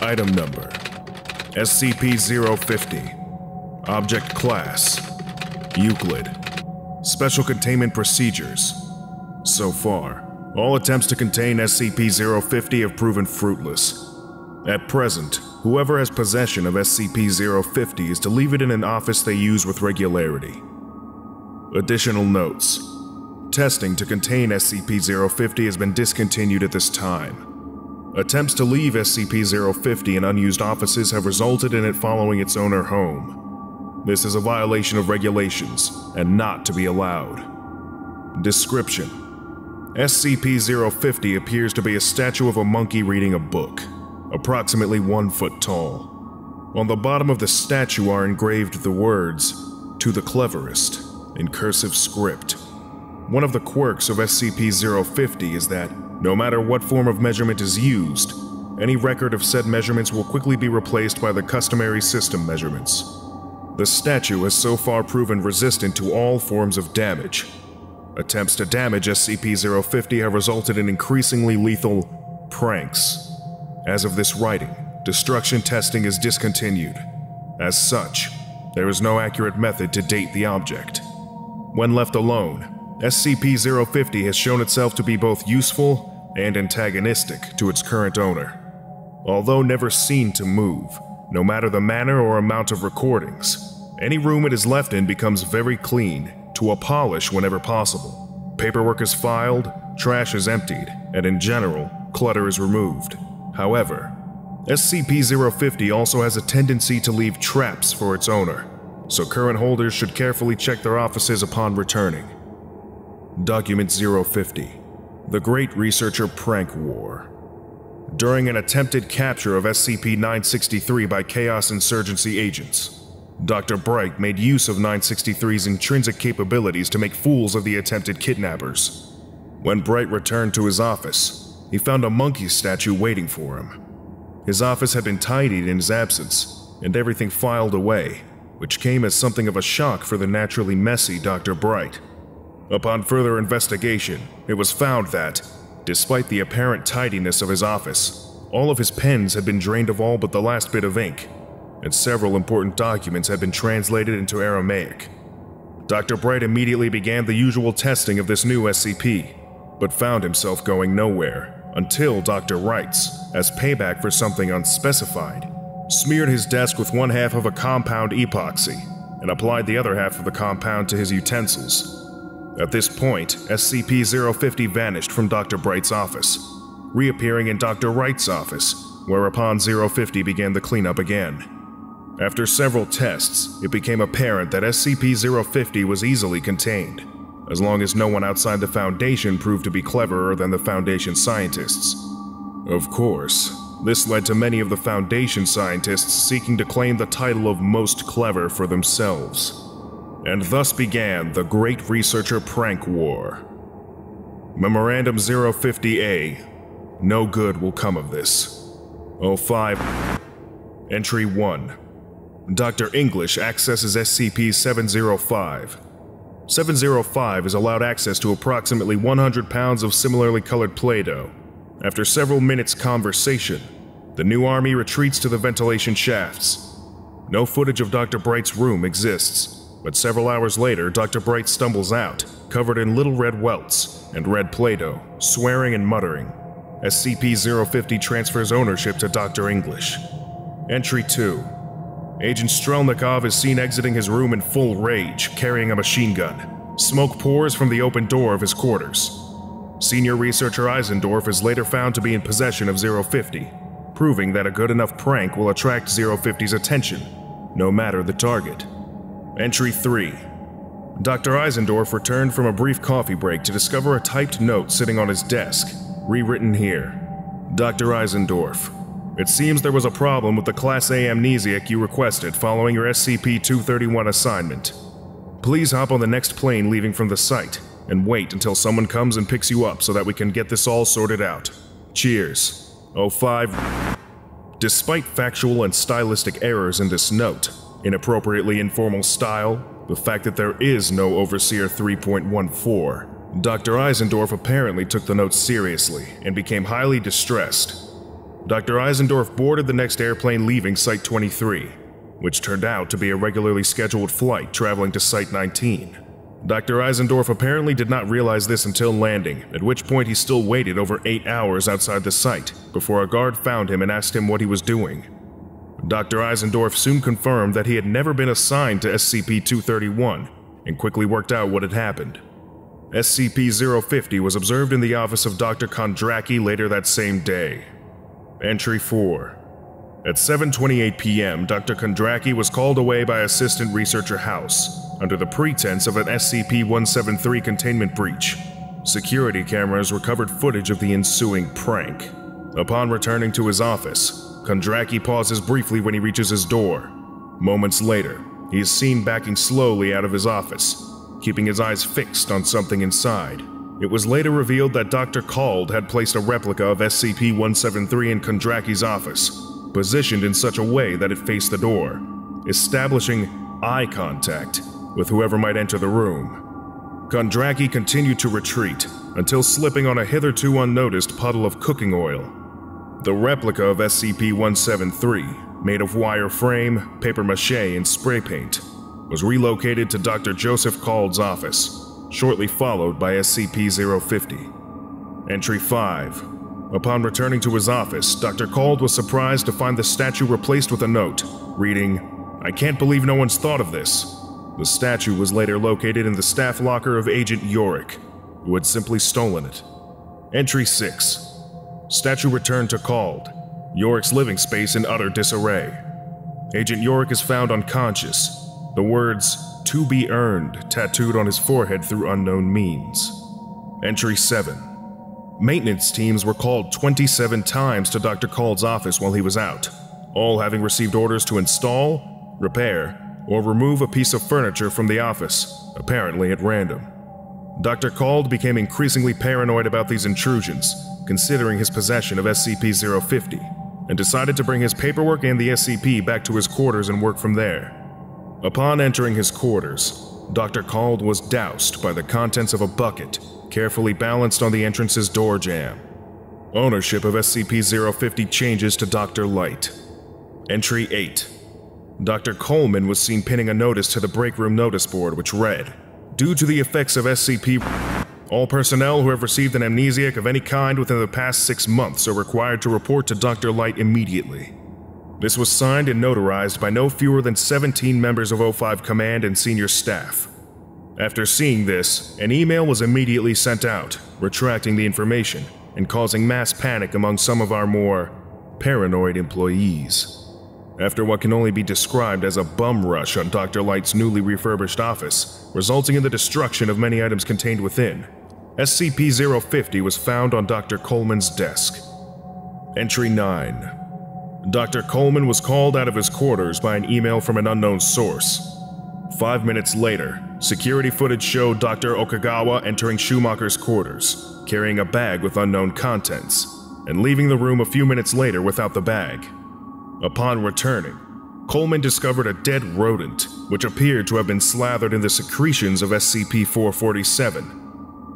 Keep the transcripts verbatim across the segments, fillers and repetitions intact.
Item number, S C P zero fifty. Object class, Euclid. Special containment procedures. So far, all attempts to contain S C P zero fifty have proven fruitless. At present, whoever has possession of S C P zero fifty is to leave it in an office they use with regularity. Additional notes. Testing to contain S C P zero fifty has been discontinued at this time. Attempts to leave S C P zero fifty in unused offices have resulted in it following its owner home. This is a violation of regulations and not to be allowed. Description: S C P zero fifty appears to be a statue of a monkey reading a book, approximately one foot tall. On the bottom of the statue are engraved the words, "To the cleverest," in cursive script. One of the quirks of S C P zero fifty is that, no matter what form of measurement is used, any record of said measurements will quickly be replaced by the customary system measurements. The statue has so far proven resistant to all forms of damage. Attempts to damage S C P zero fifty have resulted in increasingly lethal pranks. As of this writing, destruction testing is discontinued. As such, there is no accurate method to date the object. When left alone, S C P zero fifty has shown itself to be both useful and antagonistic to its current owner. Although never seen to move, no matter the manner or amount of recordings, any room it is left in becomes very clean, to a polish whenever possible. Paperwork is filed, trash is emptied, and in general, clutter is removed. However, S C P zero fifty also has a tendency to leave traps for its owner, so current holders should carefully check their offices upon returning. Document zero fifty, The Great Researcher Prank War. During an attempted capture of S C P nine sixty-three by Chaos Insurgency agents, Doctor Bright made use of nine sixty-three's intrinsic capabilities to make fools of the attempted kidnappers. When Bright returned to his office, he found a monkey statue waiting for him. His office had been tidied in his absence, and everything filed away, which came as something of a shock for the naturally messy Doctor Bright. Upon further investigation, it was found that, despite the apparent tidiness of his office, all of his pens had been drained of all but the last bit of ink, and several important documents had been translated into Aramaic. Doctor Bright immediately began the usual testing of this new S C P, but found himself going nowhere until Doctor Wrights, as payback for something unspecified, smeared his desk with one half of a compound epoxy and applied the other half of the compound to his utensils. At this point, S C P zero fifty vanished from Doctor Bright's office, reappearing in Doctor Wright's office, whereupon zero fifty began the cleanup again. After several tests, it became apparent that S C P zero fifty was easily contained, as long as no one outside the Foundation proved to be cleverer than the Foundation scientists. Of course, this led to many of the Foundation scientists seeking to claim the title of most clever for themselves. And thus began the Great Researcher Prank War. Memorandum zero fifty A. No good will come of this. oh five. Entry one. Doctor English accesses S C P seven oh five. seven oh five is allowed access to approximately one hundred pounds of similarly colored Play-Doh. After several minutes' conversation, the new army retreats to the ventilation shafts. No footage of Doctor Bright's room exists. But several hours later, Doctor Bright stumbles out, covered in little red welts and red Play-Doh, swearing and muttering. S C P zero fifty transfers ownership to Doctor English. Entry two. Agent Strelnikov is seen exiting his room in full rage, carrying a machine gun. Smoke pours from the open door of his quarters. Senior Researcher Eisendorf is later found to be in possession of zero fifty, proving that a good enough prank will attract zero fifty's attention, no matter the target. Entry three. Doctor Eisendorf returned from a brief coffee break to discover a typed note sitting on his desk, rewritten here. Doctor Eisendorf, it seems there was a problem with the Class A amnesiac you requested following your S C P two thirty-one assignment. Please hop on the next plane leaving from the site, and wait until someone comes and picks you up so that we can get this all sorted out. Cheers. oh five. Despite factual and stylistic errors in this note, inappropriately informal style, the fact that there is no Overseer three point one four, Doctor Eisendorf apparently took the note seriously and became highly distressed. Doctor Eisendorf boarded the next airplane leaving Site twenty-three, which turned out to be a regularly scheduled flight traveling to Site nineteen. Doctor Eisendorf apparently did not realize this until landing, at which point he still waited over eight hours outside the site before a guard found him and asked him what he was doing. Doctor Eisendorf soon confirmed that he had never been assigned to S C P two thirty-one and quickly worked out what had happened. S C P zero fifty was observed in the office of Doctor Kondraki later that same day. Entry four. At seven twenty-eight p m, Doctor Kondraki was called away by Assistant Researcher House under the pretense of an S C P one seventy-three containment breach. Security cameras recovered footage of the ensuing prank. Upon returning to his office, Kondraki pauses briefly when he reaches his door. Moments later, he is seen backing slowly out of his office, keeping his eyes fixed on something inside. It was later revealed that Doctor Cald had placed a replica of S C P one seventy-three in Kondraki's office, positioned in such a way that it faced the door, establishing eye contact with whoever might enter the room. Kondraki continued to retreat until slipping on a hitherto unnoticed puddle of cooking oil. The replica of S C P one seventy-three, made of wire frame, papier-mâché, and spray paint, was relocated to Doctor Joseph Cald's office, shortly followed by S C P zero fifty. Entry five. Upon returning to his office, Doctor Cald was surprised to find the statue replaced with a note, reading, "I can't believe no one's thought of this." The statue was later located in the staff locker of Agent Yorick, who had simply stolen it. Entry six. Statue returned to Cald, Yorick's living space in utter disarray. Agent Yorick is found unconscious, the words, "to be earned," tattooed on his forehead through unknown means. Entry seven. Maintenance teams were called twenty-seven times to Doctor Cald's office while he was out, all having received orders to install, repair, or remove a piece of furniture from the office, apparently at random. Doctor Cald became increasingly paranoid about these intrusions, considering his possession of S C P zero fifty, and decided to bring his paperwork and the S C P back to his quarters and work from there. Upon entering his quarters, Doctor Cald was doused by the contents of a bucket, carefully balanced on the entrance's door jamb. Ownership of S C P zero fifty changes to Doctor Light. Entry eight. Doctor Coleman was seen pinning a notice to the break room notice board which read, "Due to the effects of S C P, all personnel who have received an amnesiac of any kind within the past six months are required to report to Doctor Light immediately." This was signed and notarized by no fewer than seventeen members of O five Command and senior staff. After seeing this, an email was immediately sent out, retracting the information and causing mass panic among some of our more paranoid employees. After what can only be described as a bum rush on Doctor Light's newly refurbished office, resulting in the destruction of many items contained within, S C P zero fifty was found on Doctor Coleman's desk. Entry nine. Doctor Coleman was called out of his quarters by an email from an unknown source. Five minutes later, security footage showed Doctor Okagawa entering Schumacher's quarters, carrying a bag with unknown contents, and leaving the room a few minutes later without the bag. Upon returning, Coleman discovered a dead rodent, which appeared to have been slathered in the secretions of S C P four forty-seven.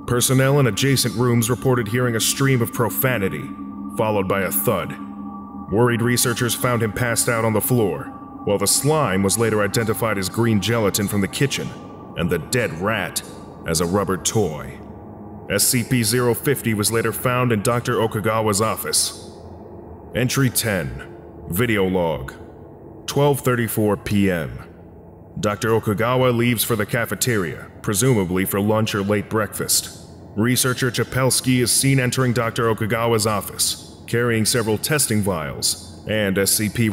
Personnel in adjacent rooms reported hearing a stream of profanity, followed by a thud. Worried researchers found him passed out on the floor, while the slime was later identified as green gelatin from the kitchen, and the dead rat as a rubber toy. S C P zero fifty was later found in Doctor Okagawa's office. Entry ten. Video log. twelve thirty-four p m Doctor Okagawa leaves for the cafeteria, presumably for lunch or late breakfast. Researcher Chapelsky is seen entering Doctor Okagawa's office, carrying several testing vials, and S C P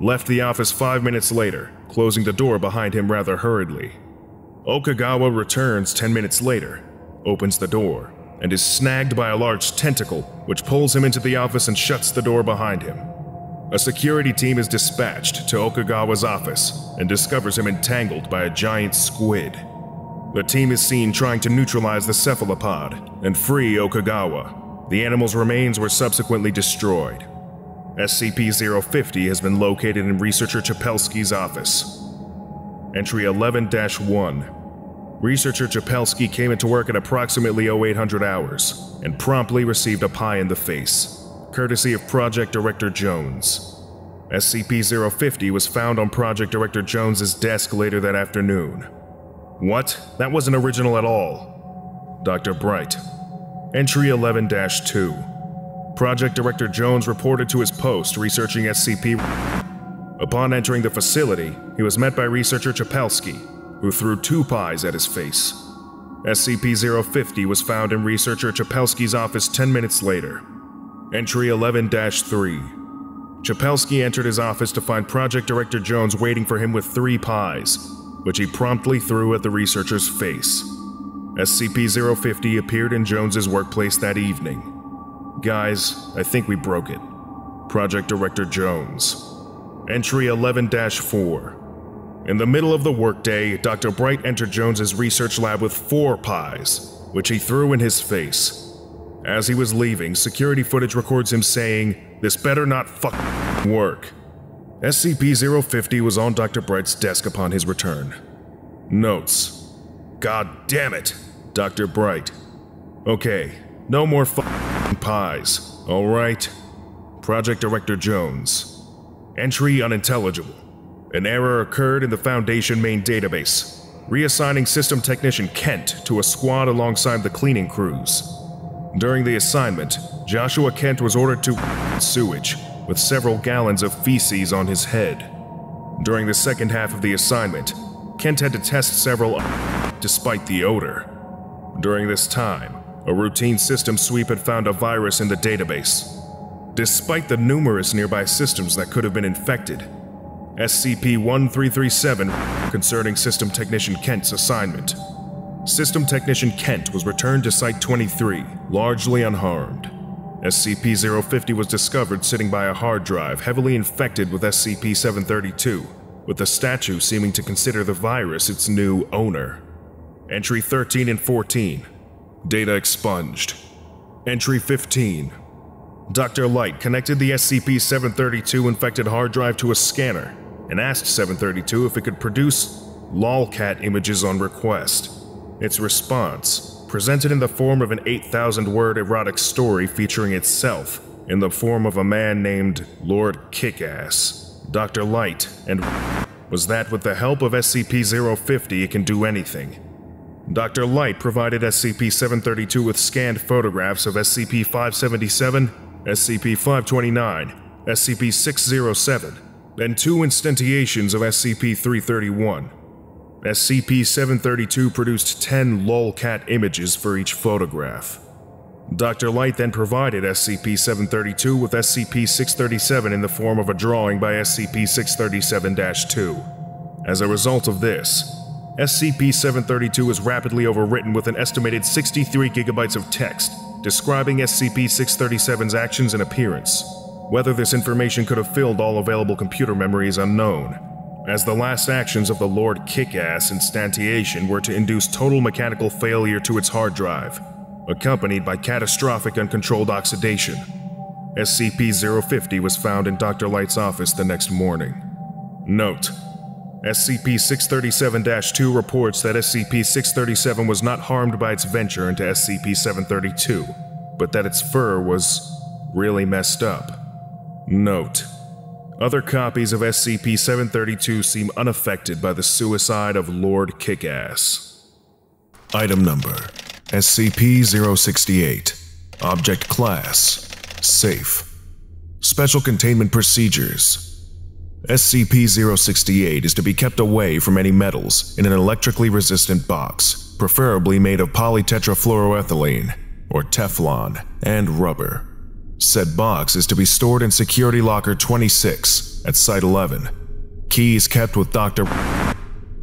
left the office five minutes later, closing the door behind him rather hurriedly. Okagawa returns ten minutes later, opens the door, and is snagged by a large tentacle, which pulls him into the office and shuts the door behind him. A security team is dispatched to Okagawa's office and discovers him entangled by a giant squid. The team is seen trying to neutralize the cephalopod and free Okagawa. The animal's remains were subsequently destroyed. S C P zero fifty has been located in Researcher Chapelsky's office. Entry eleven dash one. Researcher Chapelsky came into work at approximately oh eight hundred hours and promptly received a pie in the face. courtesy of Project Director Jones. S C P zero fifty was found on Project Director Jones's desk later that afternoon. What? That wasn't original at all. Doctor Bright. Entry eleven dash two. Project Director Jones reported to his post researching S C P. Upon entering the facility, he was met by Researcher Chapelsky, who threw two pies at his face. S C P zero fifty was found in Researcher Chapelsky's office ten minutes later. Entry eleven dash three. Chapelsky entered his office to find Project Director Jones waiting for him with three pies, which he promptly threw at the researcher's face. S C P zero fifty appeared in Jones's workplace that evening. Guys, I think we broke it. Project Director Jones. Entry eleven dash four. In the middle of the workday, Doctor Bright entered Jones's research lab with four pies, which he threw in his face. As he was leaving, security footage records him saying, "This better not fucking work." S C P zero fifty was on Doctor Bright's desk upon his return. Notes. God damn it, Doctor Bright. Okay, no more fucking pies, all right? Project Director Jones. Entry unintelligible. An error occurred in the Foundation main database, reassigning System Technician Kent to a squad alongside the cleaning crews. During the assignment, Joshua Kent was ordered to sewage, with several gallons of feces on his head. During the second half of the assignment, Kent had to test several despite the odor. During this time, a routine system sweep had found a virus in the database. Despite the numerous nearby systems that could have been infected, S C P one three three seven concerning System Technician Kent's assignment. System Technician Kent was returned to Site twenty-three, largely unharmed. S C P zero fifty was discovered sitting by a hard drive heavily infected with S C P seven thirty-two, with the statue seeming to consider the virus its new owner. Entry thirteen and fourteen. Data expunged. Entry fifteen. Doctor Light connected the S C P seven thirty-two infected hard drive to a scanner and asked seven thirty-two if it could produce lolcat images on request. Its response, presented in the form of an eight thousand word erotic story featuring itself in the form of a man named Lord Kickass, Doctor Light, and was that with the help of S C P zero fifty it can do anything. Doctor Light provided S C P seven thirty-two with scanned photographs of S C P five seventy-seven, S C P five twenty-nine, S C P six oh seven, and two instantiations of S C P three thirty-one. S C P seven thirty-two produced ten lolcat images for each photograph. Doctor Light then provided S C P seven thirty-two with S C P six thirty-seven in the form of a drawing by S C P six thirty-seven dash two. As a result of this, S C P seven thirty-two is rapidly overwritten with an estimated sixty-three gigabytes of text describing S C P six thirty-seven's actions and appearance. Whether this information could have filled all available computer memory is unknown, as the last actions of the Lord Kickass instantiation were to induce total mechanical failure to its hard drive, accompanied by catastrophic uncontrolled oxidation. S C P zero fifty was found in Doctor Light's office the next morning. Note: S C P six thirty-seven dash two reports that S C P six thirty-seven was not harmed by its venture into S C P seven thirty-two, but that its fur was really messed up. Note: other copies of S C P seven thirty-two seem unaffected by the suicide of Lord Kickass. Item number: S C P zero sixty-eight. Object class: safe. Special containment procedures. S C P zero sixty-eight is to be kept away from any metals in an electrically resistant box, preferably made of polytetrafluoroethylene, or Teflon, and rubber. Said box is to be stored in Security Locker twenty-six at Site eleven. Keys kept with Doctor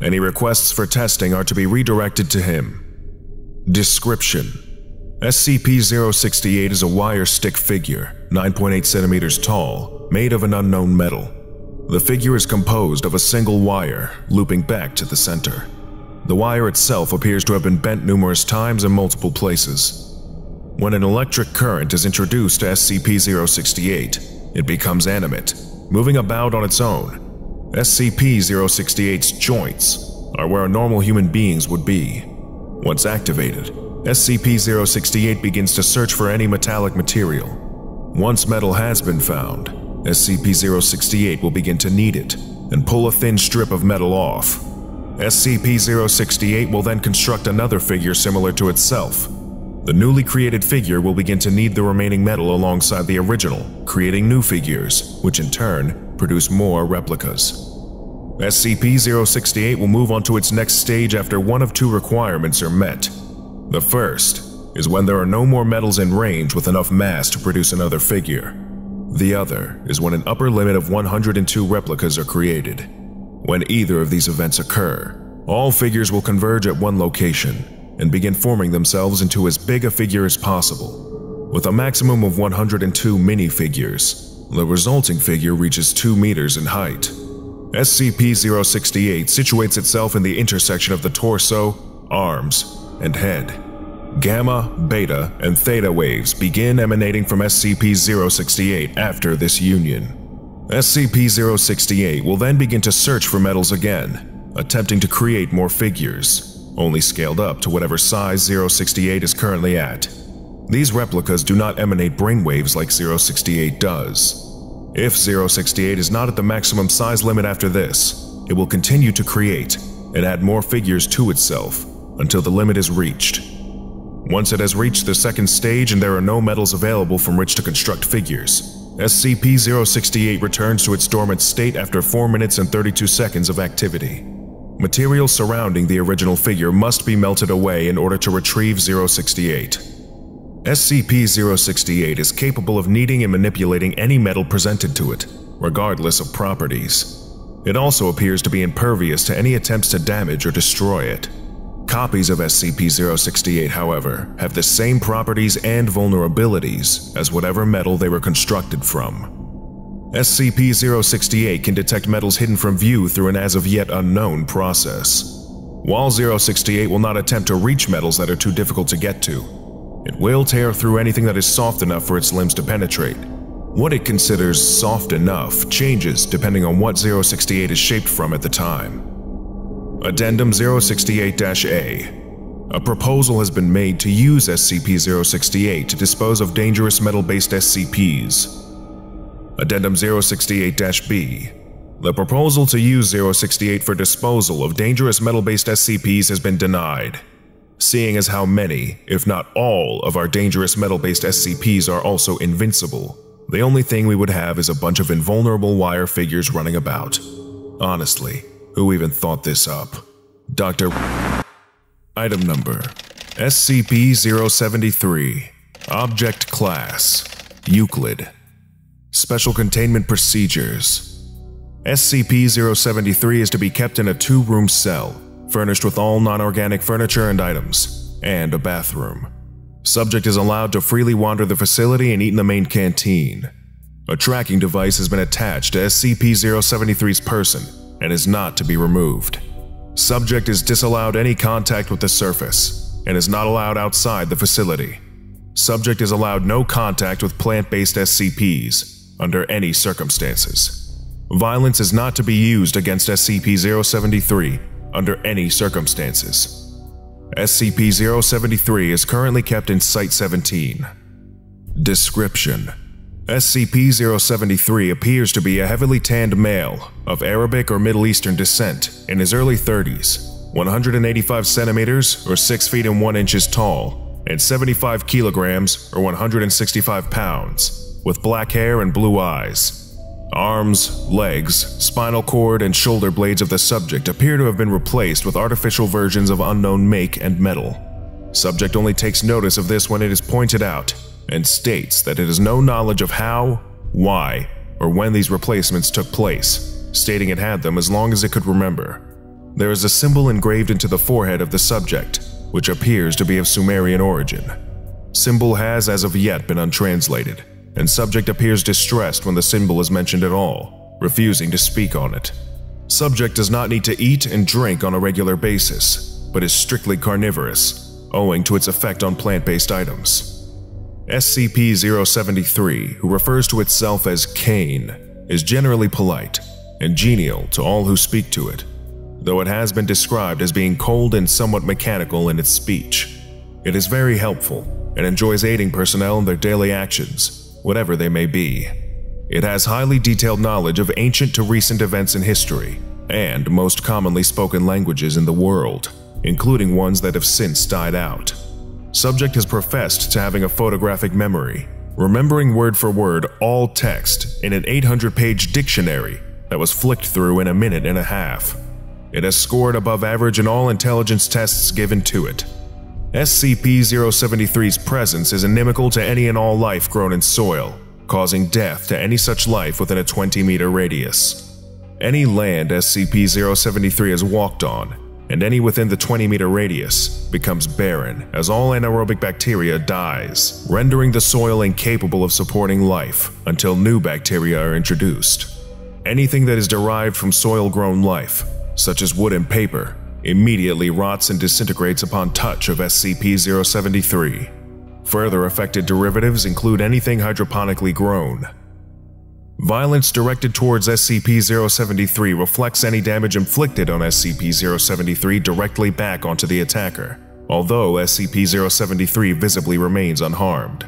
Any requests for testing are to be redirected to him. Description: S C P zero sixty-eight is a wire stick figure, nine point eight centimeters tall, made of an unknown metal. The figure is composed of a single wire, looping back to the center. The wire itself appears to have been bent numerous times in multiple places. When an electric current is introduced to S C P zero sixty-eight, it becomes animate, moving about on its own. S C P zero sixty-eight's joints are where a normal human being's would be. Once activated, S C P zero sixty-eight begins to search for any metallic material. Once metal has been found, S C P zero sixty-eight will begin to knead it and pull a thin strip of metal off. S C P zero sixty-eight will then construct another figure similar to itself. The newly created figure will begin to knead the remaining metal alongside the original, creating new figures, which in turn produce more replicas. S C P zero sixty-eight will move on to its next stage after one of two requirements are met. The first is when there are no more metals in range with enough mass to produce another figure. The other is when an upper limit of one hundred two replicas are created. When either of these events occur, all figures will converge at one location and begin forming themselves into as big a figure as possible. With a maximum of one hundred two minifigures, the resulting figure reaches two meters in height. S C P zero sixty-eight situates itself in the intersection of the torso, arms, and head. Gamma, beta, and theta waves begin emanating from S C P zero sixty-eight after this union. S C P zero sixty-eight will then begin to search for metals again, attempting to create more figures, only scaled up to whatever size zero sixty-eight is currently at. These replicas do not emanate brainwaves like zero sixty-eight does. If zero sixty-eight is not at the maximum size limit after this, it will continue to create and add more figures to itself until the limit is reached. Once it has reached the second stage and there are no metals available from which to construct figures, S C P zero sixty-eight returns to its dormant state after four minutes and thirty-two seconds of activity. Material surrounding the original figure must be melted away in order to retrieve zero sixty-eight. S C P zero sixty-eight is capable of kneading and manipulating any metal presented to it, regardless of properties. It also appears to be impervious to any attempts to damage or destroy it. Copies of S C P zero sixty-eight, however, have the same properties and vulnerabilities as whatever metal they were constructed from. S C P zero sixty-eight can detect metals hidden from view through an as-of-yet unknown process. While zero sixty-eight will not attempt to reach metals that are too difficult to get to, it will tear through anything that is soft enough for its limbs to penetrate. What it considers soft enough changes depending on what zero sixty-eight is shaped from at the time. Addendum zero sixty-eight A. A proposal has been made to use S C P zero sixty-eight to dispose of dangerous metal-based S C Ps. Addendum zero sixty-eight B. The proposal to use zero sixty-eight for disposal of dangerous metal-based S C Ps has been denied, seeing as how many, if not all, of our dangerous metal-based S C Ps are also invincible. The only thing we would have is a bunch of invulnerable wire figures running about. Honestly, who even thought this up? Doctor Item Number S C P zero seventy-three. Object Class Euclid. Special Containment Procedures. S C P zero seventy-three is to be kept in a two-room cell, furnished with all non-organic furniture and items, and a bathroom. Subject is allowed to freely wander the facility and eat in the main canteen. A tracking device has been attached to S C P zero seventy-three's person and is not to be removed. Subject is disallowed any contact with the surface and is not allowed outside the facility. Subject is allowed no contact with plant-based S C Ps under any circumstances. Violence is not to be used against S C P zero seventy-three under any circumstances. S C P zero seventy-three is currently kept in Site seventeen. Description: S C P zero seventy-three appears to be a heavily tanned male of Arabic or Middle Eastern descent in his early thirties, one hundred eighty-five centimeters or six feet and one inches tall, and seventy-five kilograms or one hundred sixty-five pounds, with black hair and blue eyes. Arms, legs, spinal cord, and shoulder blades of the subject appear to have been replaced with artificial versions of unknown make and metal. Subject only takes notice of this when it is pointed out, and states that it has no knowledge of how, why, or when these replacements took place, stating it had them as long as it could remember. There is a symbol engraved into the forehead of the subject, which appears to be of Sumerian origin. Symbol has as of yet been untranslated, and subject appears distressed when the symbol is mentioned at all, refusing to speak on it. Subject does not need to eat and drink on a regular basis, but is strictly carnivorous, owing to its effect on plant-based items. S C P zero seventy-three, who refers to itself as Kane, is generally polite and genial to all who speak to it, though it has been described as being cold and somewhat mechanical in its speech. It is very helpful and enjoys aiding personnel in their daily actions, whatever they may be. It has highly detailed knowledge of ancient to recent events in history, and most commonly spoken languages in the world, including ones that have since died out. Subject has professed to having a photographic memory, remembering word for word all text in an eight hundred page dictionary that was flicked through in a minute and a half. It has scored above average in all intelligence tests given to it. S C P zero seventy-three's presence is inimical to any and all life grown in soil, causing death to any such life within a twenty meter radius. Any land S C P zero seventy-three has walked on, and any within the twenty meter radius, becomes barren as all anaerobic bacteria dies, rendering the soil incapable of supporting life until new bacteria are introduced. Anything that is derived from soil-grown life, such as wood and paper, immediately rots and disintegrates upon touch of S C P zero seventy-three. Further affected derivatives include anything hydroponically grown. Violence directed towards S C P zero seventy-three reflects any damage inflicted on S C P zero seventy-three directly back onto the attacker, although S C P zero seventy-three visibly remains unharmed.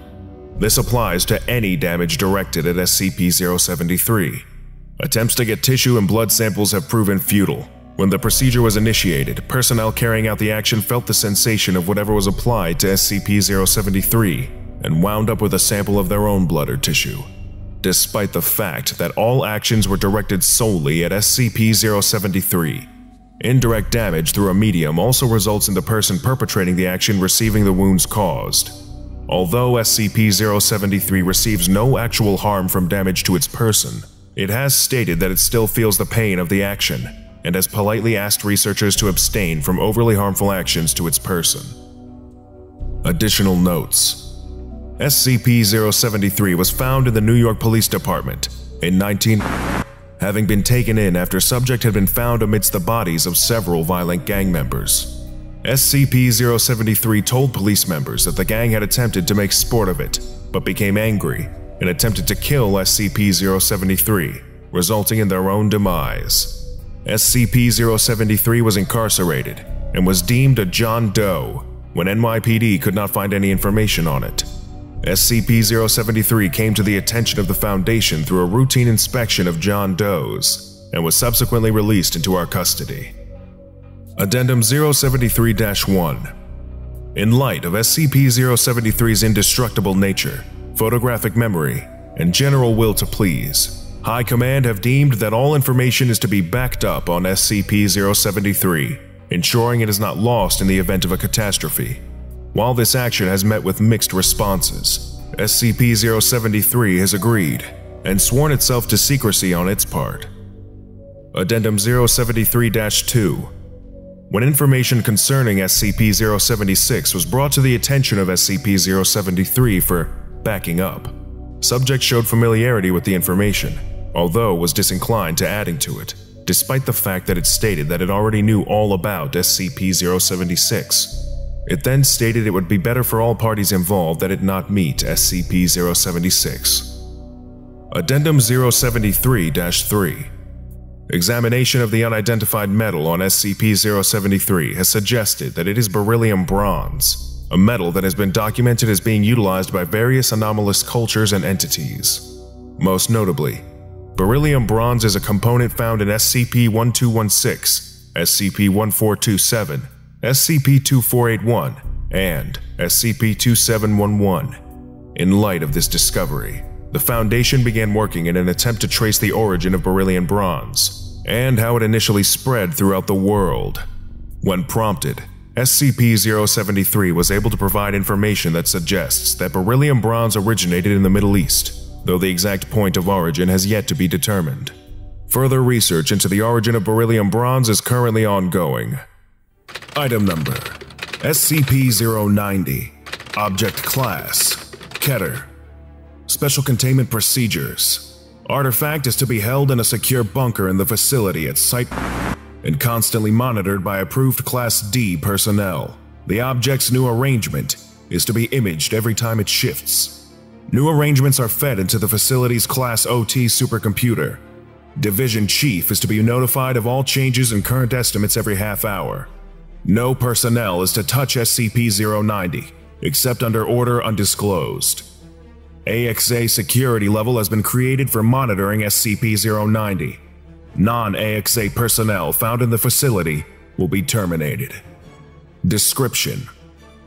This applies to any damage directed at S C P zero seventy-three. Attempts to get tissue and blood samples have proven futile. When the procedure was initiated, personnel carrying out the action felt the sensation of whatever was applied to S C P zero seventy-three and wound up with a sample of their own blood or tissue. Despite the fact that all actions were directed solely at S C P zero seventy-three. Indirect damage through a medium also results in the person perpetrating the action receiving the wounds caused. Although S C P zero seventy-three receives no actual harm from damage to its person, it has stated that it still feels the pain of the action, and has politely asked researchers to abstain from overly harmful actions to its person. Additional notes. S C P zero seventy-three was found in the New York Police Department in nineteen having been taken in after subject had been found amidst the bodies of several violent gang members. S C P zero seventy-three told police members that the gang had attempted to make sport of it, but became angry and attempted to kill S C P zero seventy-three, resulting in their own demise. S C P zero seventy-three was incarcerated and was deemed a John Doe when N Y P D could not find any information on it. S C P zero seventy-three came to the attention of the Foundation through a routine inspection of John Does, and was subsequently released into our custody. Addendum zero seventy-three dash one. In light of S C P zero seventy-three's indestructible nature, photographic memory, and general will to please, High Command have deemed that all information is to be backed up on S C P zero seventy-three, ensuring it is not lost in the event of a catastrophe. While this action has met with mixed responses, S C P zero seventy-three has agreed and sworn itself to secrecy on its part. Addendum zero seventy-three dash two. When information concerning S C P zero seventy-six was brought to the attention of S C P zero seventy-three for backing up, subject showed familiarity with the information, although was disinclined to adding to it, despite the fact that it stated that it already knew all about S C P zero seventy-six. It then stated it would be better for all parties involved that it not meet S C P zero seventy-six. Addendum zero seventy-three dash three. Examination of the unidentified metal on S C P zero seventy-three has suggested that it is beryllium bronze, a metal that has been documented as being utilized by various anomalous cultures and entities. Most notably, beryllium bronze is a component found in S C P one two one six, S C P one four two seven, S C P two four eight one, and S C P two seven one one. In light of this discovery, the Foundation began working in an attempt to trace the origin of beryllium bronze, and how it initially spread throughout the world. When prompted, S C P zero seventy-three was able to provide information that suggests that beryllium bronze originated in the Middle East, though the exact point of origin has yet to be determined. Further research into the origin of beryllium bronze is currently ongoing. Item number, S C P zero ninety, Object Class, Keter. Special Containment Procedures. Artifact is to be held in a secure bunker in the facility at Site and constantly monitored by approved Class D personnel. The object's new arrangement is to be imaged every time it shifts. New arrangements are fed into the facility's Class O T supercomputer. Division Chief is to be notified of all changes in current estimates every half hour. No personnel is to touch S C P zero ninety, except under order undisclosed. A X A security level has been created for monitoring S C P zero ninety. Non-A X A personnel found in the facility will be terminated. Description: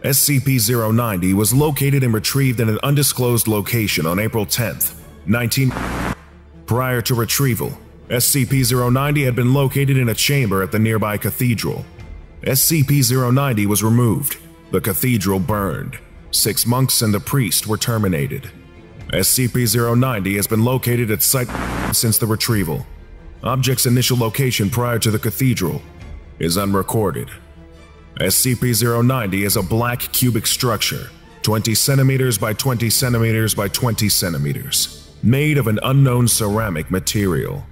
S C P zero ninety was located and retrieved in an undisclosed location on April tenth, nineteen... Prior to retrieval, S C P zero ninety had been located in a chamber at the nearby cathedral. S C P zero ninety was removed, the cathedral burned, six monks and the priest were terminated. S C P zero ninety has been located at Site since the retrieval. Object's initial location prior to the cathedral is unrecorded. S C P zero ninety is a black cubic structure, twenty centimeters by twenty centimeters by twenty centimeters, made of an unknown ceramic material.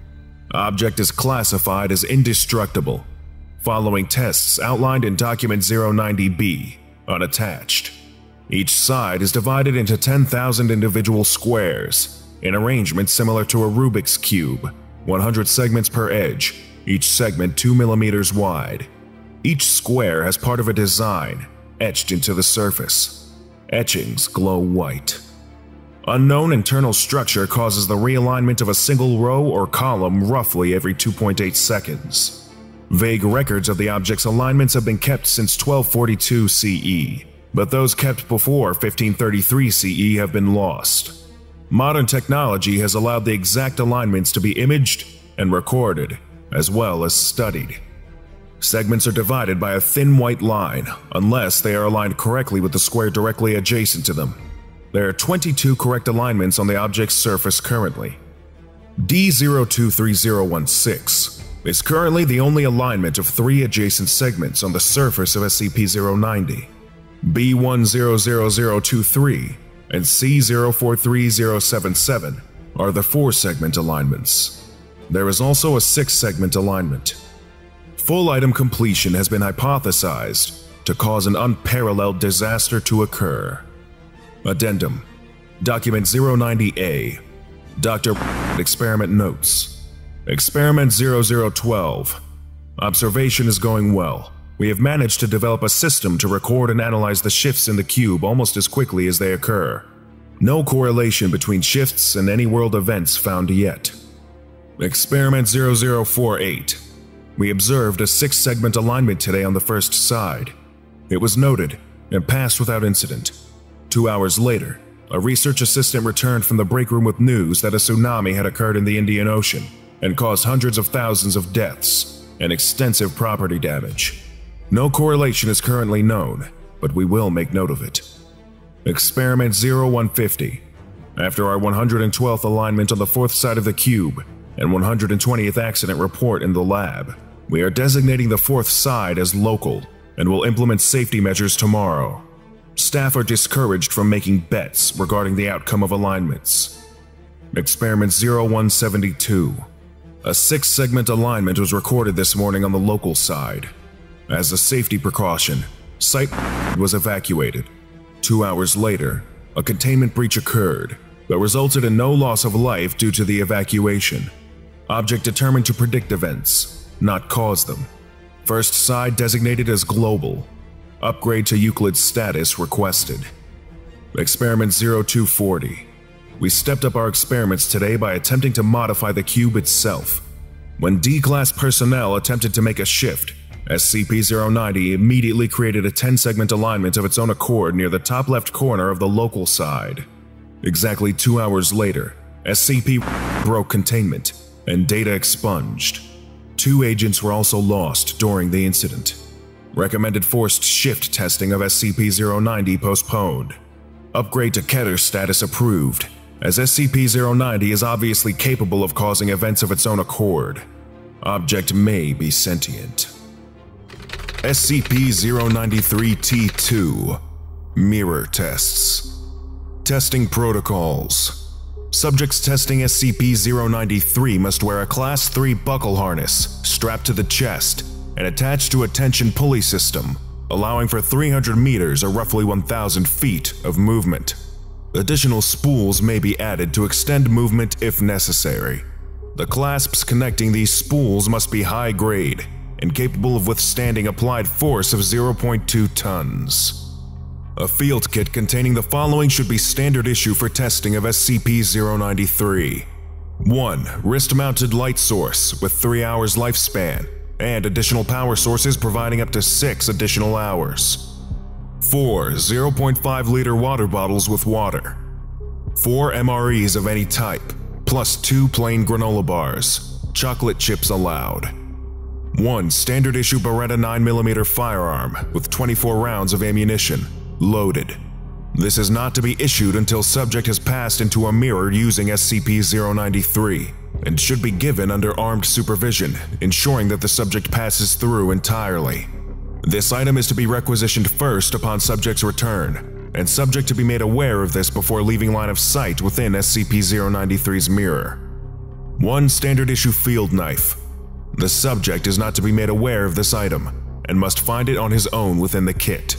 Object is classified as indestructible, following tests outlined in document zero ninety B, unattached. Each side is divided into ten thousand individual squares, in arrangement similar to a Rubik's Cube, one hundred segments per edge, each segment two millimeters wide. Each square has part of a design etched into the surface. Etchings glow white. Unknown internal structure causes the realignment of a single row or column roughly every two point eight seconds. Vague records of the object's alignments have been kept since twelve forty-two C E, but those kept before fifteen thirty-three C E have been lost. Modern technology has allowed the exact alignments to be imaged and recorded, as well as studied. Segments are divided by a thin white line, unless they are aligned correctly with the square directly adjacent to them. There are twenty-two correct alignments on the object's surface currently. D zero two three zero one six is currently the only alignment of three adjacent segments on the surface of S C P zero ninety. B one zero zero zero two three and C zero four three zero seven seven are the four-segment alignments. There is also a six-segment alignment. Full item completion has been hypothesized to cause an unparalleled disaster to occur. Addendum: Document zero ninety A, Doctor Experiment Notes. Experiment zero zero one two. Observation is going well. We have managed to develop a system to record and analyze the shifts in the cube almost as quickly as they occur. No correlation between shifts and any world events found yet. Experiment zero zero four eight. We observed a six-segment alignment today on the first side. It was noted and passed without incident. Two hours later, a research assistant returned from the break room with news that a tsunami had occurred in the Indian Ocean and caused hundreds of thousands of deaths and extensive property damage. No correlation is currently known, but we will make note of it. Experiment zero one five zero. After our one hundred twelfth alignment on the fourth side of the cube and one hundred twentieth accident report in the lab, we are designating the fourth side as local and will implement safety measures tomorrow. Staff are discouraged from making bets regarding the outcome of alignments. Experiment zero one seven two. A six-segment alignment was recorded this morning on the local side. As a safety precaution, Site was evacuated. Two hours later, a containment breach occurred that resulted in no loss of life due to the evacuation. Object determined to predict events, not cause them. First side designated as global. Upgrade to Euclid status requested. Experiment zero two four zero. We stepped up our experiments today by attempting to modify the cube itself. When D-class personnel attempted to make a shift, S C P zero ninety immediately created a ten-segment alignment of its own accord near the top left corner of the local side. Exactly two hours later, S C P broke containment and data expunged. Two agents were also lost during the incident. Recommended forced shift testing of S C P zero ninety postponed. Upgrade to Keter status approved, as S C P zero ninety is obviously capable of causing events of its own accord. Object may be sentient. S C P zero ninety-three T two Mirror Tests. Testing Protocols. Subjects testing S C P zero ninety-three must wear a Class three buckle harness strapped to the chest and attached to a tension pulley system, allowing for three hundred meters or roughly one thousand feet of movement. Additional spools may be added to extend movement if necessary. The clasps connecting these spools must be high grade and capable of withstanding applied force of zero point two tons. A field kit containing the following should be standard issue for testing of S C P zero ninety-three. one. Wrist-mounted light source with three hours lifespan, and additional power sources providing up to six additional hours. four. zero point five liter water bottles with water. four M R Es of any type, plus two plain granola bars. Chocolate chips allowed. one. Standard issue Beretta nine millimeter firearm with twenty-four rounds of ammunition, loaded. This is not to be issued until subject has passed into a mirror using S C P zero ninety-three, and should be given under armed supervision, ensuring that the subject passes through entirely. This item is to be requisitioned first upon subject's return, and subject to be made aware of this before leaving line of sight within S C P zero ninety-three's mirror. one. Standard issue field knife. The subject is not to be made aware of this item, and must find it on his own within the kit.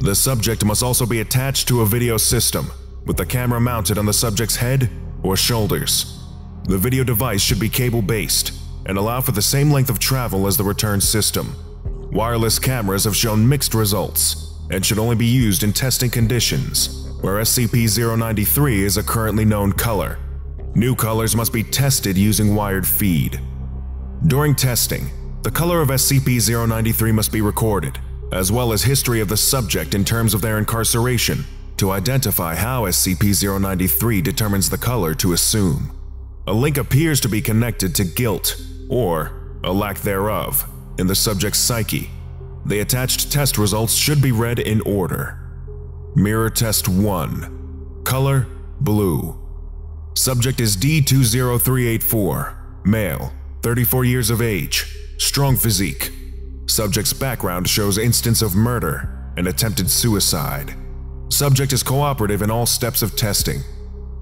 The subject must also be attached to a video system, with the camera mounted on the subject's head or shoulders. The video device should be cable-based, and allow for the same length of travel as the return system. Wireless cameras have shown mixed results, and should only be used in testing conditions, where S C P zero ninety-three is a currently known color. New colors must be tested using wired feed. During testing, the color of S C P zero ninety-three must be recorded, as well as history of the subject in terms of their incarceration, to identify how S C P zero ninety-three determines the color to assume. A link appears to be connected to guilt, or a lack thereof, in the subject's psyche. The attached test results should be read in order. Mirror Test one. Color, blue. Subject is D two zero three eight four, male, thirty-four years of age, strong physique. Subject's background shows instance of murder and attempted suicide. Subject is cooperative in all steps of testing.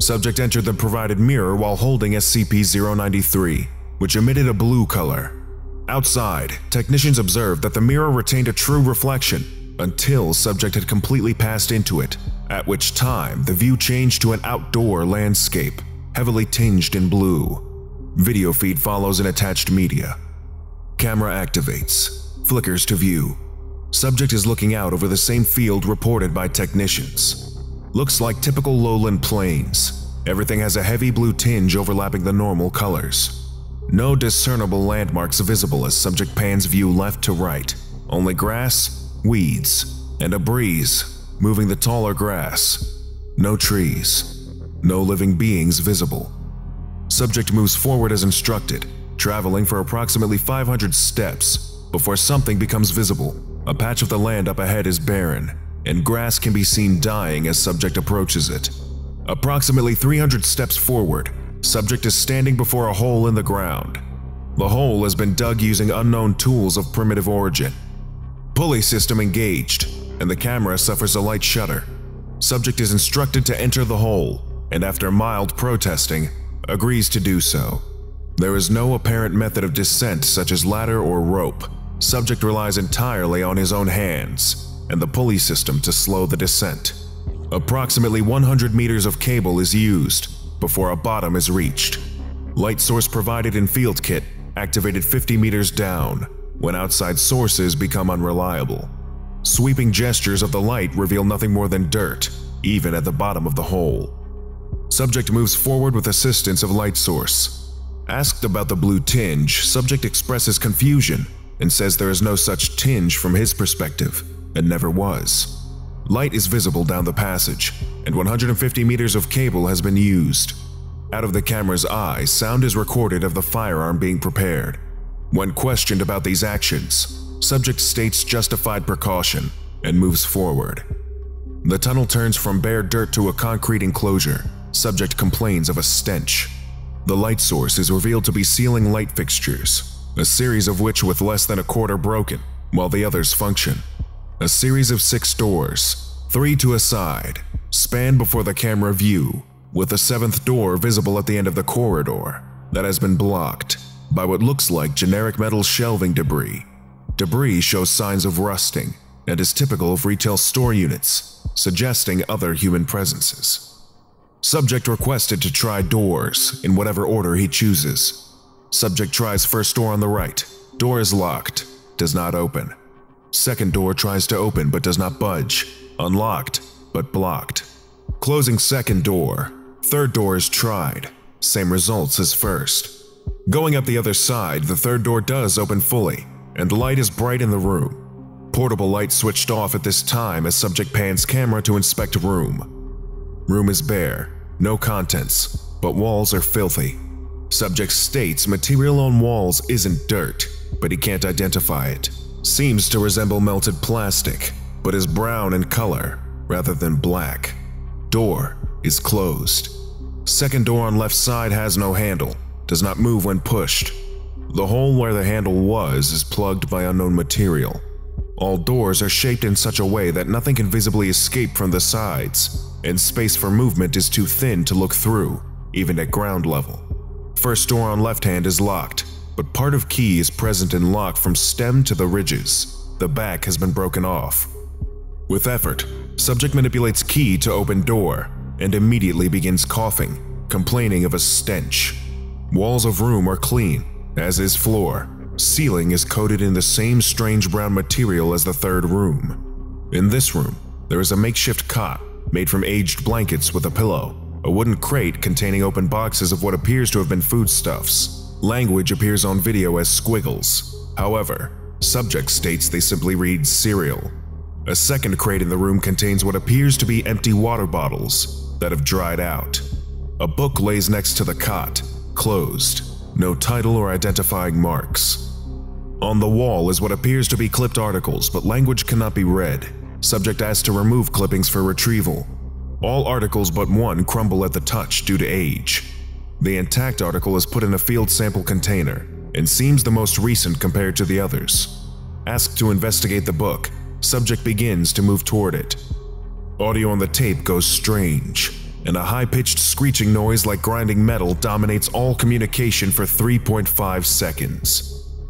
Subject entered the provided mirror while holding S C P zero ninety-three, which emitted a blue color. Outside, technicians observed that the mirror retained a true reflection until subject had completely passed into it, at which time the view changed to an outdoor landscape, heavily tinged in blue. Video feed follows in attached media. Camera activates, flickers to view. Subject is looking out over the same field reported by technicians. Looks like typical lowland plains. Everything has a heavy blue tinge overlapping the normal colors. No discernible landmarks visible as subject pans view left to right. Only grass, weeds, and a breeze moving the taller grass. No trees. No living beings visible. Subject moves forward as instructed, traveling for approximately five hundred steps before something becomes visible. A patch of the land up ahead is barren, and grass can be seen dying as subject approaches it. Approximately three hundred steps forward, subject is standing before a hole in the ground. The hole has been dug using unknown tools of primitive origin. Pulley system engaged, and the camera suffers a light shudder. Subject is instructed to enter the hole, and after mild protesting, agrees to do so. There is no apparent method of descent such as ladder or rope. Subject relies entirely on his own hands and the pulley system to slow the descent. Approximately one hundred meters of cable is used before a bottom is reached. Light source provided in field kit activated fifty meters down when outside sources become unreliable. Sweeping gestures of the light reveal nothing more than dirt, even at the bottom of the hole. Subject moves forward with assistance of light source. Asked about the blue tinge, subject expresses confusion and says there is no such tinge from his perspective, and never was. Light is visible down the passage, and one hundred fifty meters of cable has been used. Out of the camera's eye, sound is recorded of the firearm being prepared. When questioned about these actions, subject states justified precaution and moves forward. The tunnel turns from bare dirt to a concrete enclosure. Subject complains of a stench. The light source is revealed to be ceiling light fixtures, a series of which with less than a quarter broken, while the others function. A series of six doors, three to a side, span before the camera view, with the seventh door visible at the end of the corridor that has been blocked by what looks like generic metal shelving debris. Debris shows signs of rusting and is typical of retail store units, suggesting other human presences. Subject requested to try doors in whatever order he chooses. Subject tries first door on the right. Door is locked, does not open. Second door tries to open but does not budge, Unlocked, but blocked. Closing second door. Third door is tried. Same results as first. Going up the other side, the third door does open fully, and light is bright in the room. Portable light switched off at this time as subject pans camera to inspect room. Room is bare, no contents, but walls are filthy. Subject states material on walls isn't dirt, but he can't identify it. Seems to resemble melted plastic, but is brown in color rather than black. Door is closed. Second door on left side has no handle, does not move when pushed. The hole where the handle was is plugged by unknown material. All doors are shaped in such a way that nothing can visibly escape from the sides, and space for movement is too thin to look through, even at ground level. First door on left hand is locked, but part of key is present in lock from stem to the ridges. The back has been broken off. With effort, subject manipulates key to open door, and immediately begins coughing, complaining of a stench. Walls of room are clean, as is floor. Ceiling is coated in the same strange brown material as the third room. In this room, there is a makeshift cot made from aged blankets with a pillow, a wooden crate containing open boxes of what appears to have been foodstuffs. Language appears on video as squiggles. However, subject states they simply read cereal. A second crate in the room contains what appears to be empty water bottles that have dried out. A book lays next to the cot, closed, no title or identifying marks. On the wall is what appears to be clipped articles, but language cannot be read. Subject asked to remove clippings for retrieval. All articles but one crumble at the touch due to age. The intact article is put in a field sample container and seems the most recent compared to the others. Asked to investigate the book, subject begins to move toward it. Audio on the tape goes strange, and a high-pitched screeching noise like grinding metal dominates all communication for three point five seconds.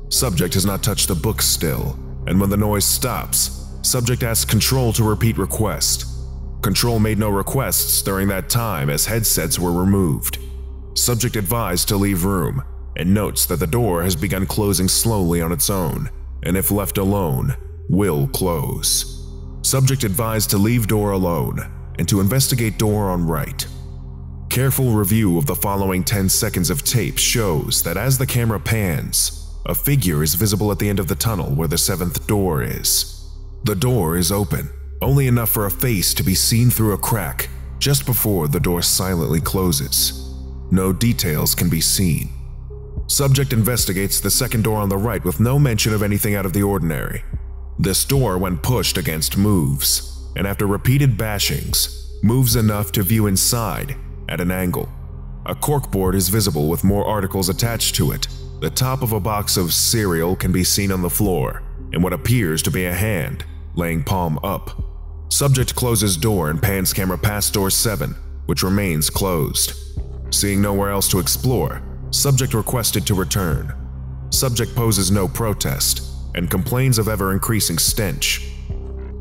Subject has not touched the book still, and when the noise stops, subject asks Control to repeat request. Control made no requests during that time as headsets were removed. Subject advised to leave room, and notes that the door has begun closing slowly on its own, and if left alone, will close. Subject advised to leave door alone and to investigate door on right. Careful review of the following ten seconds of tape shows that as the camera pans, a figure is visible at the end of the tunnel where the seventh door is. The door is open, only enough for a face to be seen through a crack just before the door silently closes. No details can be seen. Subject investigates the second door on the right with no mention of anything out of the ordinary. This door, when pushed against, moves, and after repeated bashings, moves enough to view inside at an angle. A corkboard is visible with more articles attached to it. The top of a box of cereal can be seen on the floor, and what appears to be a hand, laying palm up. Subject closes door and pans camera past door seven, which remains closed. Seeing nowhere else to explore, subject requested to return. Subject poses no protest, and complains of ever-increasing stench.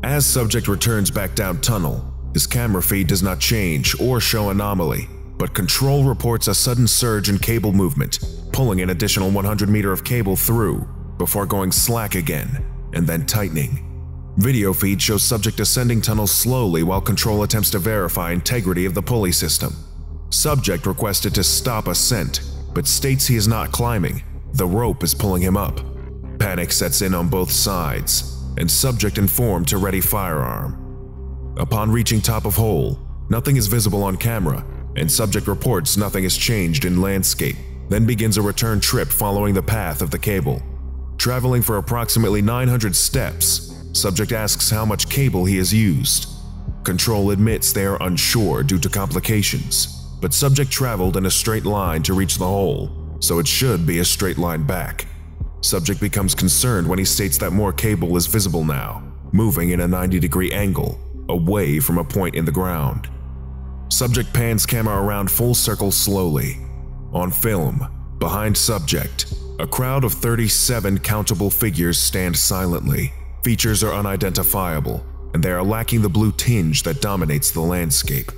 As subject returns back down tunnel, his camera feed does not change or show anomaly, but Control reports a sudden surge in cable movement, pulling an additional one hundred meter of cable through before going slack again and then tightening. Video feed shows subject ascending tunnel slowly while Control attempts to verify integrity of the pulley system. Subject requested to stop ascent, but states he is not climbing, the rope is pulling him up. Panic sets in on both sides, and subject informed to ready firearm. Upon reaching top of hole, nothing is visible on camera, and subject reports nothing has changed in landscape, then begins a return trip following the path of the cable. Traveling for approximately nine hundred steps, subject asks how much cable he has used. Control admits they are unsure due to complications, but subject traveled in a straight line to reach the hole, so it should be a straight line back. Subject becomes concerned when he states that more cable is visible now, moving in a ninety degree angle, away from a point in the ground. Subject pans camera around full circle slowly. On film, behind subject, a crowd of thirty-seven countable figures stand silently. Features are unidentifiable, and they are lacking the blue tinge that dominates the landscape.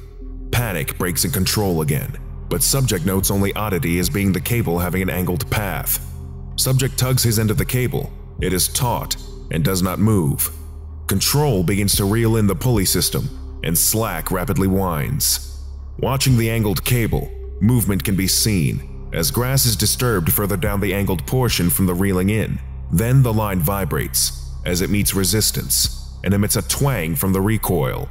Panic breaks in Control again, but subject notes only oddity as being the cable having an angled path. Subject tugs his end of the cable, it is taut, and does not move. Control begins to reel in the pulley system, and slack rapidly winds. Watching the angled cable, movement can be seen, as grass is disturbed further down the angled portion from the reeling in. Then the line vibrates, as it meets resistance, and emits a twang from the recoil.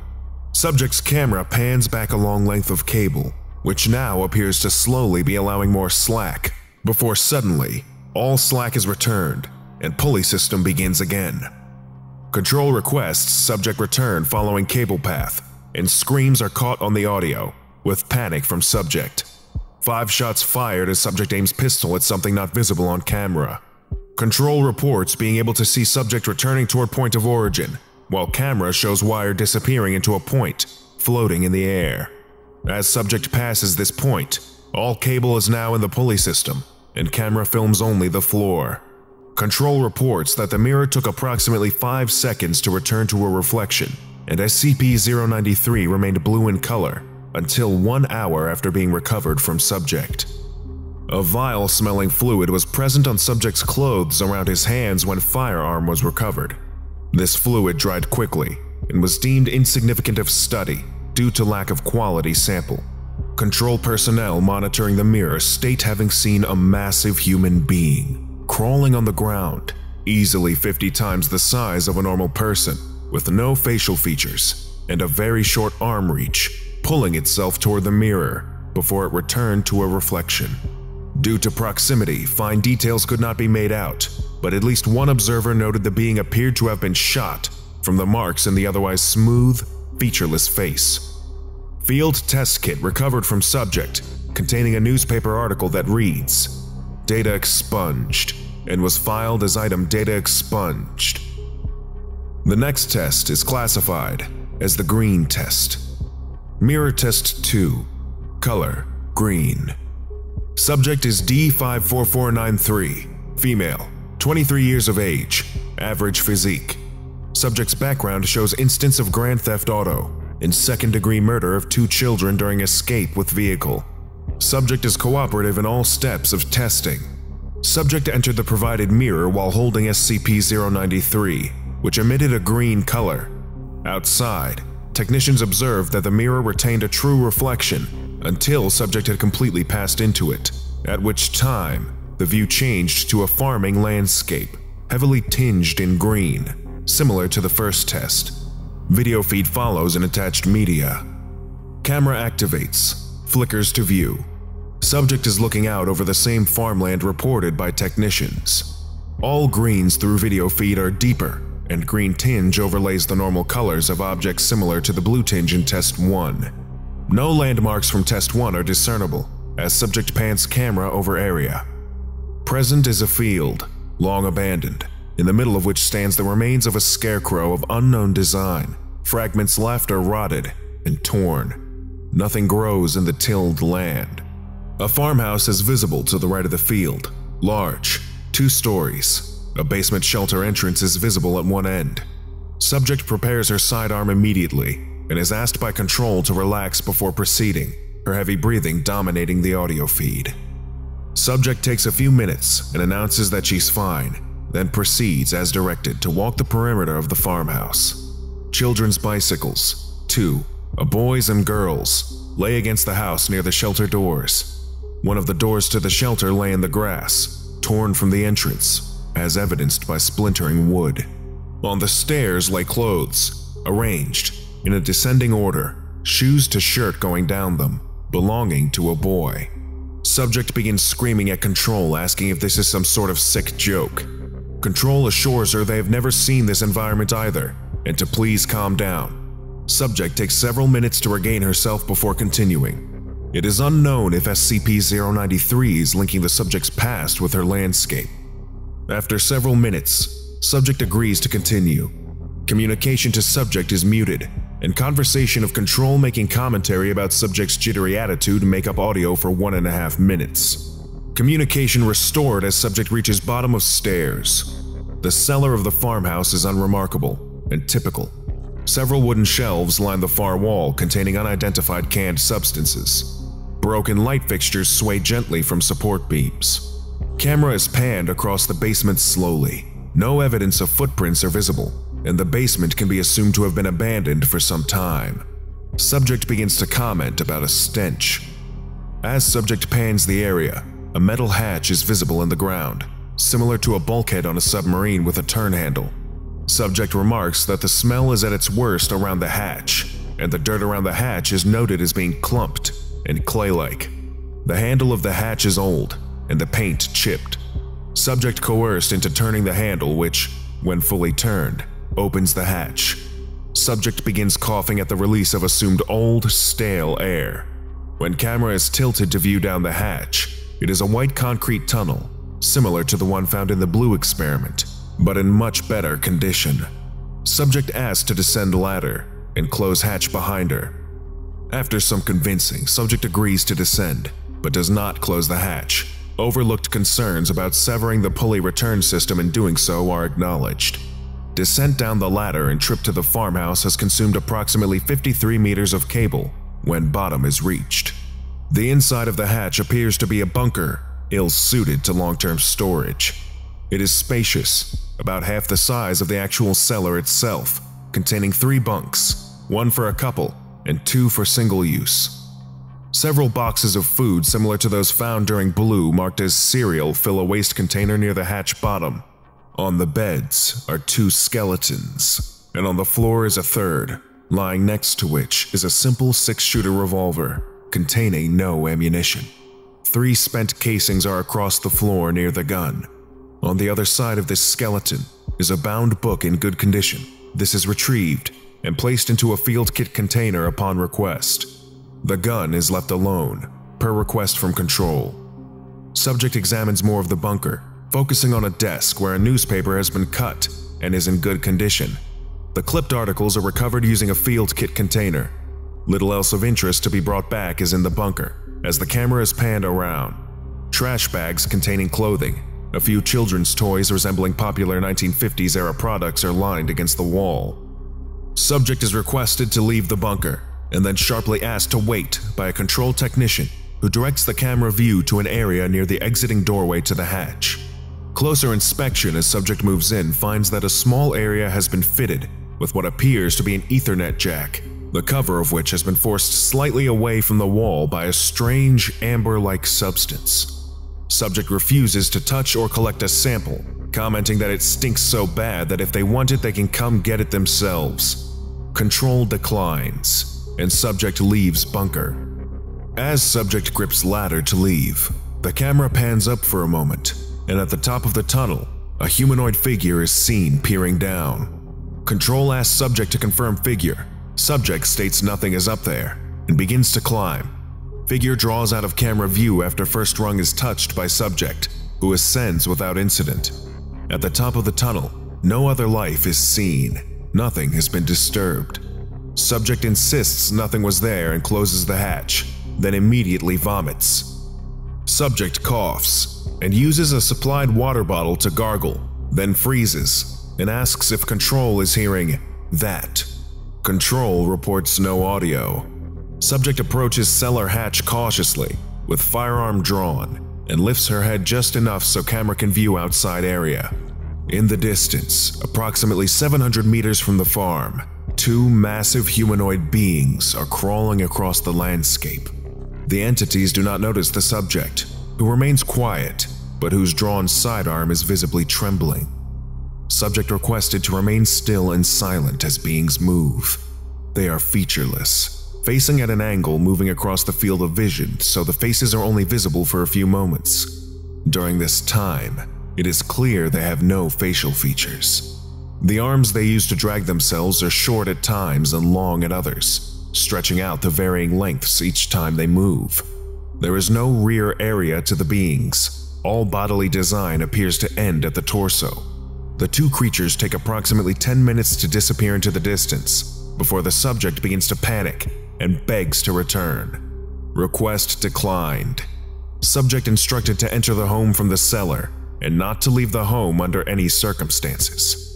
Subject's camera pans back a long length of cable, which now appears to slowly be allowing more slack, before suddenly, all slack is returned, and pulley system begins again. Control requests subject return following cable path, and screams are caught on the audio, with panic from subject. Five shots fired as subject aims pistol at something not visible on camera. Control reports being able to see subject returning toward point of origin, while camera shows wire disappearing into a point, floating in the air. As subject passes this point, all cable is now in the pulley system, and camera films only the floor. Control reports that the mirror took approximately five seconds to return to a reflection, and S C P zero ninety-three remained blue in color until one hour after being recovered from subject. A vile-smelling fluid was present on subject's clothes around his hands when firearm was recovered. This fluid dried quickly and was deemed insignificant of study due to lack of quality sample. Control personnel monitoring the mirror state having seen a massive human being crawling on the ground, easily fifty times the size of a normal person, with no facial features, and a very short arm reach, pulling itself toward the mirror before it returned to a reflection. Due to proximity, fine details could not be made out, but at least one observer noted the being appeared to have been shot from the marks in the otherwise smooth, featureless face. Field test kit recovered from subject, containing a newspaper article that reads, "Data expunged," and was filed as item data expunged. The next test is classified as the green test. Mirror test two, color green. Subject is D five four four nine three, female, twenty-three years of age, average physique. Subject's background shows instance of grand theft auto and second-degree murder of two children during escape with vehicle. Subject is cooperative in all steps of testing. Subject entered the provided mirror while holding S C P zero ninety-three, which emitted a green color. Outside, technicians observed that the mirror retained a true reflection until subject had completely passed into it, at which time the view changed to a farming landscape, heavily tinged in green, similar to the first test. Video feed follows in attached media. Camera activates, flickers to view. Subject is looking out over the same farmland reported by technicians. All greens through video feed are deeper, and green tinge overlays the normal colors of objects similar to the blue tinge in Test one. No landmarks from Test one are discernible, as subject pans camera over area. Present is a field, long abandoned, in the middle of which stands the remains of a scarecrow of unknown design. Fragments left are rotted and torn. Nothing grows in the tilled land. A farmhouse is visible to the right of the field, large, two stories. A basement shelter entrance is visible at one end. Subject prepares her sidearm immediately and is asked by Control to relax before proceeding, her heavy breathing dominating the audio feed. Subject takes a few minutes and announces that she's fine, then proceeds as directed to walk the perimeter of the farmhouse. Children's bicycles, two, a boy's and girls', lay against the house near the shelter doors. One of the doors to the shelter lay in the grass, torn from the entrance, as evidenced by splintering wood. On the stairs lay clothes, arranged in a descending order, shoes to shirt going down them, belonging to a boy. Subject begins screaming at Control, asking if this is some sort of sick joke. Control assures her they have never seen this environment either, and to please calm down. Subject takes several minutes to regain herself before continuing. It is unknown if S C P zero ninety-three is linking the subject's past with her landscape. After several minutes, subject agrees to continue. Communication to subject is muted, and conversation of Control making commentary about subject's jittery attitude make up audio for one and a half minutes. Communication restored as subject reaches bottom of stairs. The cellar of the farmhouse is unremarkable and typical. Several wooden shelves line the far wall containing unidentified canned substances. Broken light fixtures sway gently from support beams. Camera is panned across the basement slowly. No evidence of footprints are visible, and the basement can be assumed to have been abandoned for some time. Subject begins to comment about a stench. As subject pans the area, a metal hatch is visible in the ground, similar to a bulkhead on a submarine with a turn handle. Subject remarks that the smell is at its worst around the hatch, and the dirt around the hatch is noted as being clumped and clay-like. The handle of the hatch is old, and the paint chipped. Subject coerced into turning the handle which, when fully turned, opens the hatch. Subject begins coughing at the release of assumed old, stale air. When camera is tilted to view down the hatch, it is a white concrete tunnel, similar to the one found in the blue experiment, but in much better condition. Subject asked to descend ladder and close hatch behind her. After some convincing, subject agrees to descend, but does not close the hatch. Overlooked concerns about severing the pulley return system in doing so are acknowledged. Descent down the ladder and trip to the farmhouse has consumed approximately fifty-three meters of cable when bottom is reached. The inside of the hatch appears to be a bunker, ill-suited to long-term storage. It is spacious, about half the size of the actual cellar itself, containing three bunks, one for a couple and two for single use. Several boxes of food similar to those found during Blue marked as cereal fill a waste container near the hatch bottom. On the beds are two skeletons, and on the floor is a third, lying next to which is a simple six-shooter revolver containing no ammunition. Three spent casings are across the floor near the gun. On the other side of this skeleton is a bound book in good condition. This is retrieved and placed into a field kit container upon request. The gun is left alone, per request from Control. Subject examines more of the bunker, focusing on a desk where a newspaper has been cut and is in good condition. The clipped articles are recovered using a field kit container. Little else of interest to be brought back is in the bunker, as the camera is panned around. Trash bags containing clothing, a few children's toys resembling popular nineteen fifties era products are lined against the wall. Subject is requested to leave the bunker, and then sharply asked to wait by a Control technician who directs the camera view to an area near the exiting doorway to the hatch. Closer inspection as subject moves in finds that a small area has been fitted with what appears to be an Ethernet jack, the cover of which has been forced slightly away from the wall by a strange amber-like substance. Subject refuses to touch or collect a sample, commenting that it stinks so bad that if they want it they can come get it themselves. Control declines, and subject leaves bunker. As subject grips ladder to leave, the camera pans up for a moment, and at the top of the tunnel, a humanoid figure is seen peering down. Control asks subject to confirm figure. Subject states nothing is up there, and begins to climb. Figure draws out of camera view after first rung is touched by subject, who ascends without incident. At the top of the tunnel, no other life is seen. Nothing has been disturbed. Subject insists nothing was there and closes the hatch, then immediately vomits. Subject coughs and uses a supplied water bottle to gargle, then freezes and asks if Control is hearing that. Control reports no audio. Subject approaches cellar hatch cautiously, with firearm drawn, and lifts her head just enough so camera can view outside area. In the distance, approximately seven hundred meters from the farm, two massive humanoid beings are crawling across the landscape. The entities do not notice the subject, who remains quiet, but whose drawn sidearm is visibly trembling. Subject requested to remain still and silent as beings move. They are featureless, facing at an angle moving across the field of vision, so the faces are only visible for a few moments. During this time, it is clear they have no facial features. The arms they use to drag themselves are short at times and long at others, stretching out to varying lengths each time they move. There is no rear area to the beings. All bodily design appears to end at the torso. The two creatures take approximately ten minutes to disappear into the distance, before the subject begins to panic and begs to return. Request declined. Subject instructed to enter the home from the cellar and not to leave the home under any circumstances.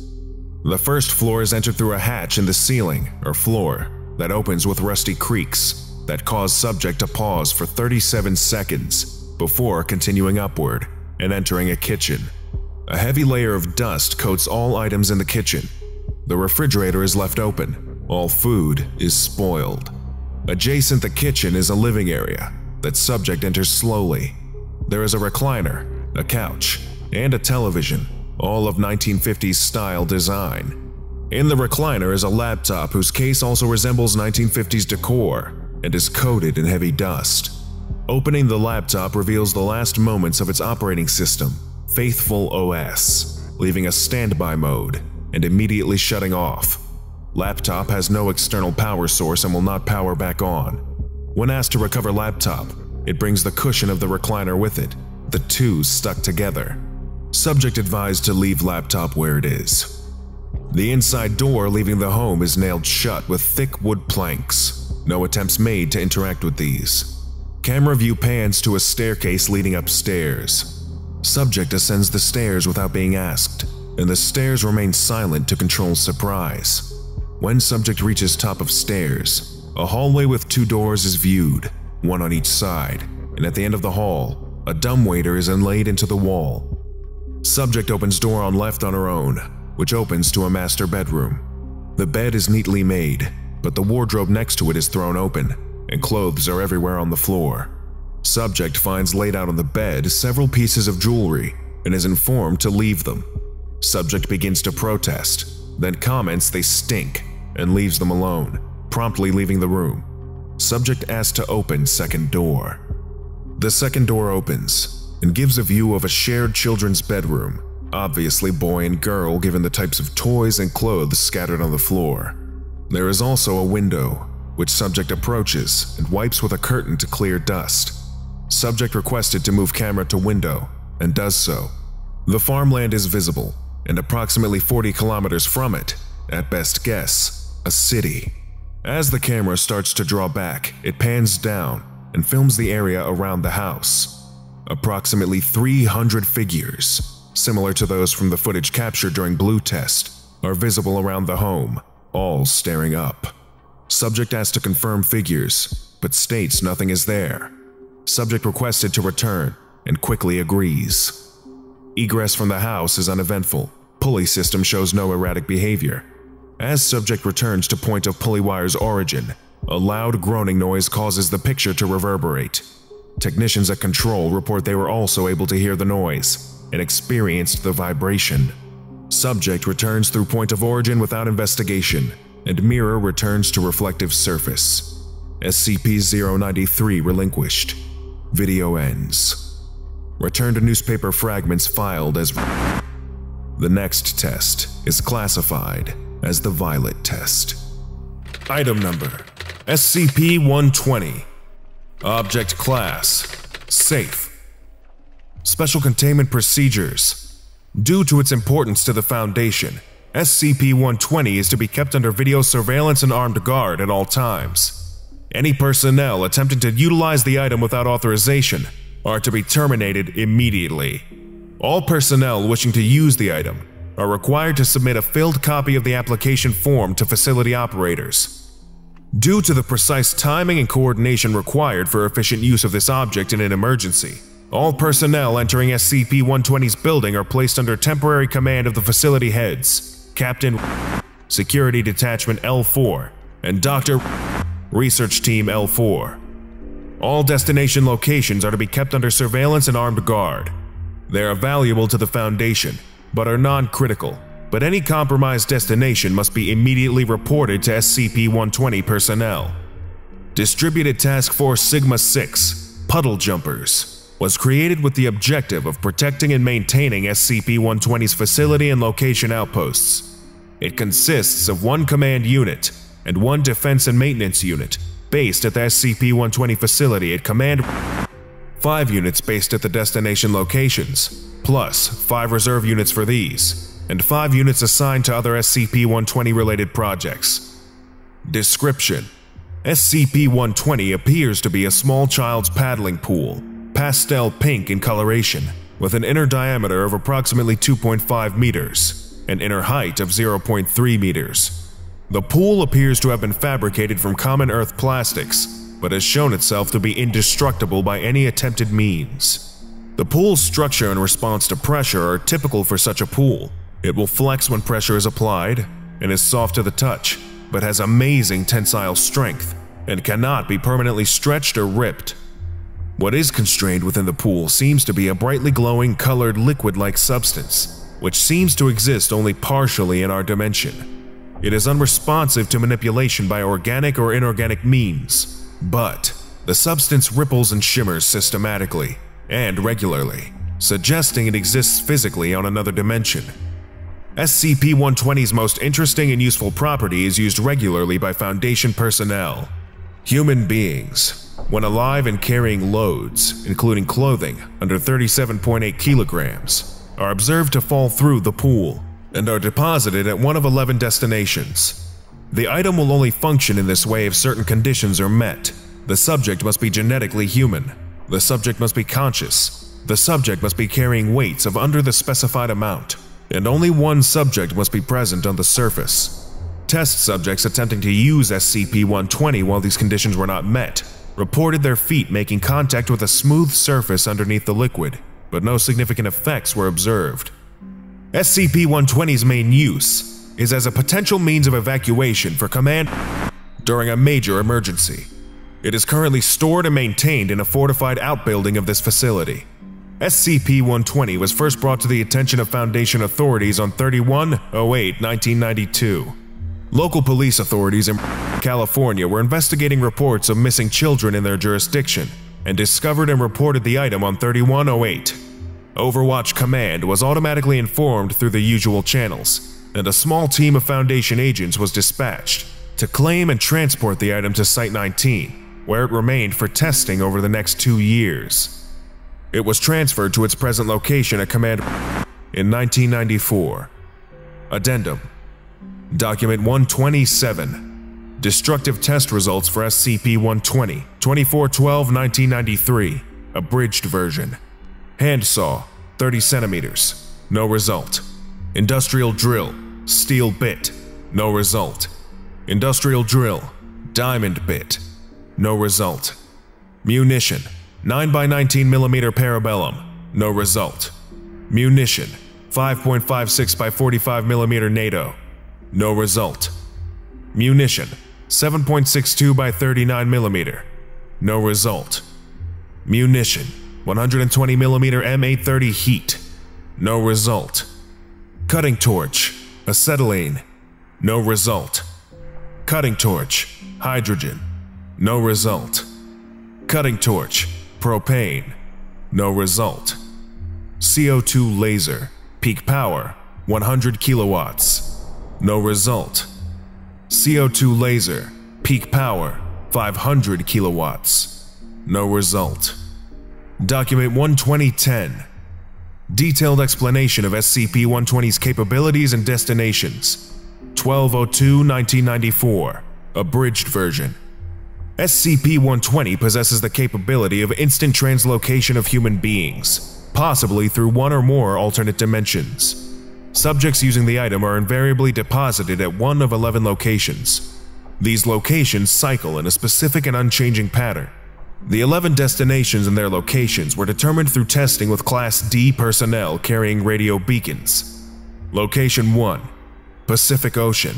The first floor is entered through a hatch in the ceiling, or floor, that opens with rusty creaks that cause subject to pause for thirty-seven seconds before continuing upward and entering a kitchen. A heavy layer of dust coats all items in the kitchen. The refrigerator is left open, all food is spoiled. Adjacent the kitchen is a living area that subject enters slowly. There is a recliner, a couch, and a television, all of nineteen fifties style design. In the recliner is a laptop whose case also resembles nineteen fifties decor and is coated in heavy dust. Opening the laptop reveals the last moments of its operating system, Faithful O S, leaving a standby mode and immediately shutting off. Laptop has no external power source and will not power back on. When asked to recover laptop, it brings the cushion of the recliner with it, the two stuck together. Subject advised to leave laptop where it is. The inside door leaving the home is nailed shut with thick wood planks. No attempts made to interact with these. Camera view pans to a staircase leading upstairs. Subject ascends the stairs without being asked, and the stairs remain silent to control surprise. When subject reaches top of stairs, a hallway with two doors is viewed, one on each side, and at the end of the hall, a dumbwaiter is inlaid into the wall. Subject opens door on left on her own, which opens to a master bedroom. The bed is neatly made, but the wardrobe next to it is thrown open, and clothes are everywhere on the floor. Subject finds laid out on the bed several pieces of jewelry and is informed to leave them. Subject begins to protest, then comments they stink and leaves them alone, promptly leaving the room. Subject asks to open second door. The second door opens and gives a view of a shared children's bedroom, obviously boy and girl given the types of toys and clothes scattered on the floor. There is also a window, which subject approaches and wipes with a curtain to clear dust. Subject requested to move camera to window, and does so. The farmland is visible, and approximately forty kilometers from it, at best guess, a city. As the camera starts to draw back, it pans down and films the area around the house. Approximately three hundred figures, similar to those from the footage captured during Blue Test, are visible around the home, all staring up. Subject asked to confirm figures, but states nothing is there. Subject requested to return, and quickly agrees. Egress from the house is uneventful, pulley system shows no erratic behavior. As subject returns to point of pulley wire's origin, a loud groaning noise causes the picture to reverberate. Technicians at control report they were also able to hear the noise, and experienced the vibration. Subject returns through point of origin without investigation, and mirror returns to reflective surface. S C P zero ninety-three relinquished. Video ends. Return to newspaper fragments filed as... The next test is classified as the Violet Test. Item number, S C P one twenty. Object class, safe. Special containment procedures. Due to its importance to the Foundation, S C P one twenty is to be kept under video surveillance and armed guard at all times. Any personnel attempting to utilize the item without authorization are to be terminated immediately. All personnel wishing to use the item are required to submit a filled copy of the application form to facility operators. Due to the precise timing and coordination required for efficient use of this object in an emergency, all personnel entering S C P one twenty's building are placed under temporary command of the facility heads, Captain Security Detachment L four, and Doctor Research Team L four. All destination locations are to be kept under surveillance and armed guard. They are valuable to the Foundation, but are non-critical, but any compromised destination must be immediately reported to S C P one twenty personnel. Distributed Task Force Sigma six, Puddle Jumpers, was created with the objective of protecting and maintaining S C P one twenty's facility and location outposts. It consists of one command unit and one defense and maintenance unit based at the S C P one twenty facility at Command, five units based at the destination locations, plus five reserve units for these, and five units assigned to other S C P one twenty related projects. Description: S C P one twenty appears to be a small child's paddling pool, pastel pink in coloration, with an inner diameter of approximately two point five meters, an inner height of zero point three meters. The pool appears to have been fabricated from common earth plastics, but has shown itself to be indestructible by any attempted means. The pool's structure and response to pressure are typical for such a pool. It will flex when pressure is applied, and is soft to the touch, but has amazing tensile strength and cannot be permanently stretched or ripped. What is constrained within the pool seems to be a brightly glowing, colored liquid-like substance, which seems to exist only partially in our dimension. It is unresponsive to manipulation by organic or inorganic means, but the substance ripples and shimmers systematically and regularly, suggesting it exists physically on another dimension. S C P one twenty's most interesting and useful property is used regularly by Foundation personnel. Human beings, when alive and carrying loads, including clothing, under thirty-seven point eight kilograms, are observed to fall through the pool and are deposited at one of eleven destinations. The item will only function in this way if certain conditions are met. The subject must be genetically human. The subject must be conscious. The subject must be carrying weights of under the specified amount, and only one subject must be present on the surface. Test subjects attempting to use S C P one twenty while these conditions were not met reported their feet making contact with a smooth surface underneath the liquid, but no significant effects were observed. S C P one twenty's main use is as a potential means of evacuation for command during a major emergency. It is currently stored and maintained in a fortified outbuilding of this facility. S C P one twenty was first brought to the attention of Foundation authorities on thirty-first of August nineteen ninety-two. Local police authorities in California were investigating reports of missing children in their jurisdiction and discovered and reported the item on thirty-first of August. Overwatch Command was automatically informed through the usual channels, and a small team of Foundation agents was dispatched to claim and transport the item to Site nineteen, where it remained for testing over the next two years. It was transferred to its present location at Command in nineteen ninety-four. Addendum. Document one twenty-seven. Destructive test results for S C P one twenty, twenty-four twelve nineteen ninety-three, abridged version. Hand saw, thirty centimeters, no result. Industrial drill, steel bit, no result. Industrial drill, diamond bit, no result. Munition, nine by nineteen millimeter parabellum, no result. Munition, five point five six by forty-five millimeter NATO, no result. Munition, seven point six two by thirty-nine millimeter, no result. Munition, one hundred twenty millimeter M eight thirty heat, no result. Cutting torch, acetylene, no result. Cutting torch, hydrogen, no result. Cutting torch, propane, no result. C O two laser, peak power, one hundred kilowatts, no result. C O two laser, peak power, five hundred kilowatts, no result. Document one twenty ten. Detailed explanation of S C P one twenty's capabilities and destinations. twelve oh two nineteen ninety-four, abridged version. S C P one twenty possesses the capability of instant translocation of human beings, possibly through one or more alternate dimensions. Subjects using the item are invariably deposited at one of eleven locations. These locations cycle in a specific and unchanging pattern. The eleven destinations and their locations were determined through testing with Class D personnel carrying radio beacons. Location one, Pacific Ocean.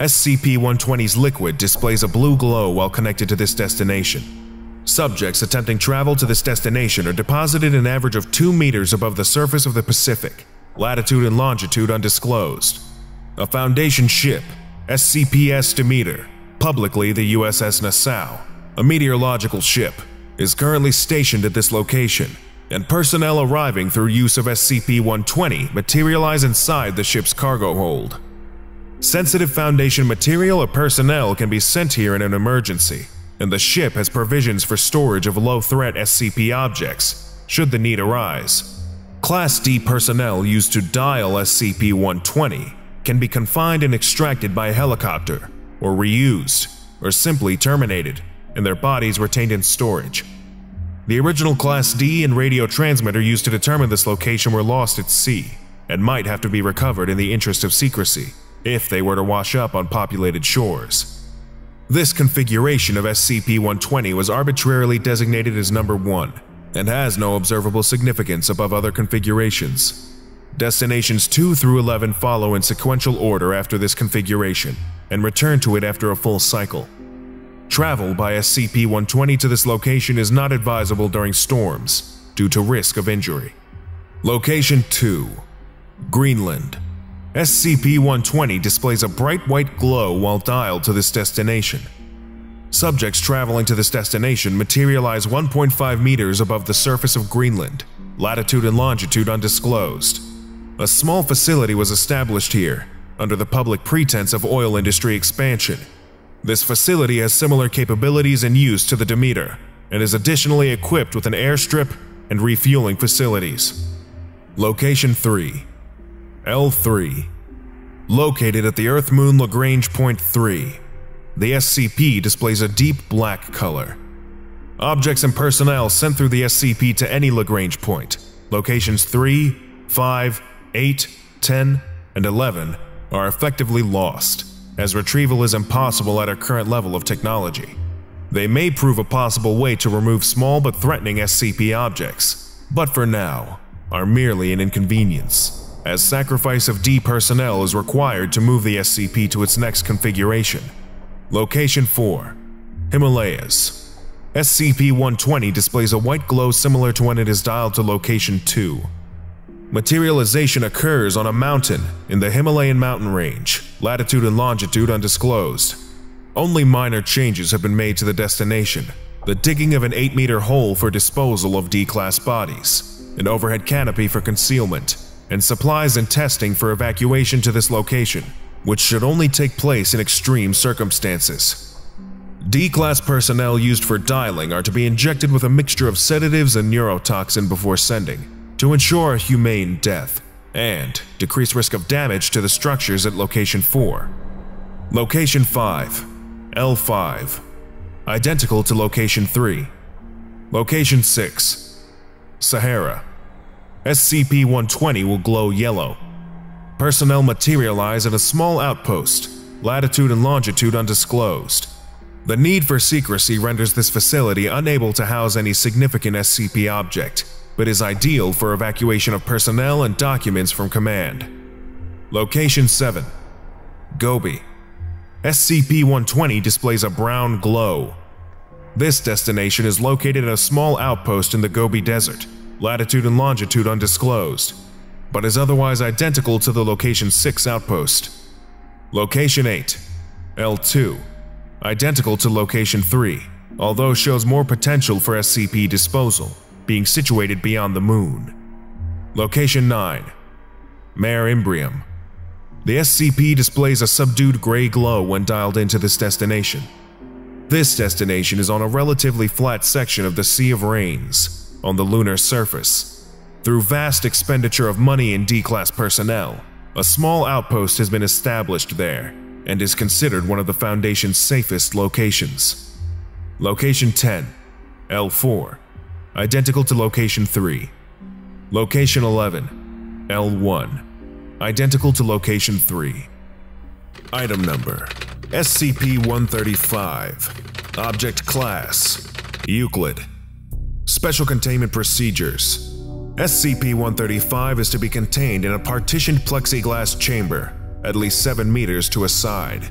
S C P one twenty's liquid displays a blue glow while connected to this destination. Subjects attempting travel to this destination are deposited an average of two meters above the surface of the Pacific, latitude and longitude undisclosed. A Foundation ship, S C P S Demeter, publicly the U S S Nassau, a meteorological ship, is currently stationed at this location, and personnel arriving through use of S C P one twenty materialize inside the ship's cargo hold. Sensitive Foundation material or personnel can be sent here in an emergency, and the ship has provisions for storage of low-threat S C P objects, should the need arise. Class D personnel used to dial S C P one twenty can be confined and extracted by helicopter, or reused, or simply terminated, and their bodies retained in storage. The original Class D and radio transmitter used to determine this location were lost at sea, and might have to be recovered in the interest of secrecy, if they were to wash up on populated shores. This configuration of S C P one twenty was arbitrarily designated as number one, and has no observable significance above other configurations. Destinations two through eleven follow in sequential order after this configuration, and return to it after a full cycle. Travel by S C P one twenty to this location is not advisable during storms, due to risk of injury. Location two. Greenland. S C P one twenty displays a bright white glow while dialed to this destination. Subjects traveling to this destination materialize one point five meters above the surface of Greenland, latitude and longitude undisclosed. A small facility was established here, under the public pretense of oil industry expansion. This facility has similar capabilities in use to the Demeter, and is additionally equipped with an airstrip and refueling facilities. Location three. L three. Located at the Earth-Moon Lagrange Point three, the S C P displays a deep black color. Objects and personnel sent through the S C P to any Lagrange point, locations three, five, eight, ten, and eleven, are effectively lost, as retrieval is impossible at our current level of technology. They may prove a possible way to remove small but threatening S C P objects, but for now, are merely an inconvenience, as sacrifice of D personnel is required to move the S C P to its next configuration. Location four. Himalayas. S C P one twenty displays a white glow similar to when it is dialed to location two. Materialization occurs on a mountain in the Himalayan mountain range, latitude and longitude undisclosed. Only minor changes have been made to the destination, the digging of an eight meter hole for disposal of D class bodies, an overhead canopy for concealment, and supplies and testing for evacuation to this location, which should only take place in extreme circumstances. D class personnel used for dialing are to be injected with a mixture of sedatives and neurotoxin before sending, to ensure a humane death and decrease risk of damage to the structures at Location four. Location five, L five, identical to Location three. Location six, Sahara. S C P one twenty will glow yellow. Personnel materialize at a small outpost, latitude and longitude undisclosed. The need for secrecy renders this facility unable to house any significant S C P object, but is ideal for evacuation of personnel and documents from command. Location seven. Gobi. S C P one twenty displays a brown glow. This destination is located at a small outpost in the Gobi Desert, latitude and longitude undisclosed, but is otherwise identical to the Location six outpost. Location eight. L two. Identical to Location three, although shows more potential for S C P disposal, being situated beyond the moon. Location nine. Mare Imbrium. The S C P displays a subdued gray glow when dialed into this destination. This destination is on a relatively flat section of the Sea of Rains, on the lunar surface. Through vast expenditure of money and D class personnel, a small outpost has been established there, and is considered one of the Foundation's safest locations. Location ten. L four. Identical to Location three. Location eleven, L one, identical to Location three. Item number, S C P one thirty-five. Object class, Euclid. Special containment procedures. S C P one thirty-five is to be contained in a partitioned plexiglass chamber, at least seven meters to a side.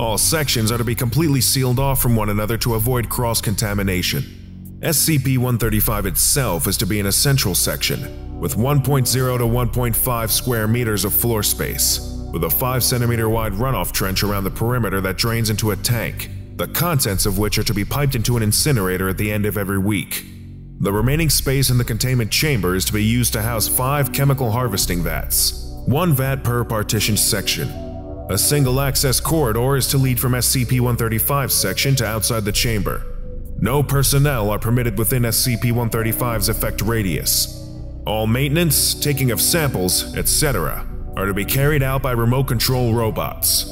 All sections are to be completely sealed off from one another to avoid cross-contamination. S C P one thirty-five itself is to be in a central section, with one point zero to one point five square meters of floor space, with a five centimeter wide runoff trench around the perimeter that drains into a tank, the contents of which are to be piped into an incinerator at the end of every week. The remaining space in the containment chamber is to be used to house five chemical harvesting vats, one vat per partitioned section. A single access corridor is to lead from S C P one thirty-five's section to outside the chamber. No personnel are permitted within S C P one thirty-five's effect radius. All maintenance, taking of samples, et cetera are to be carried out by remote control robots.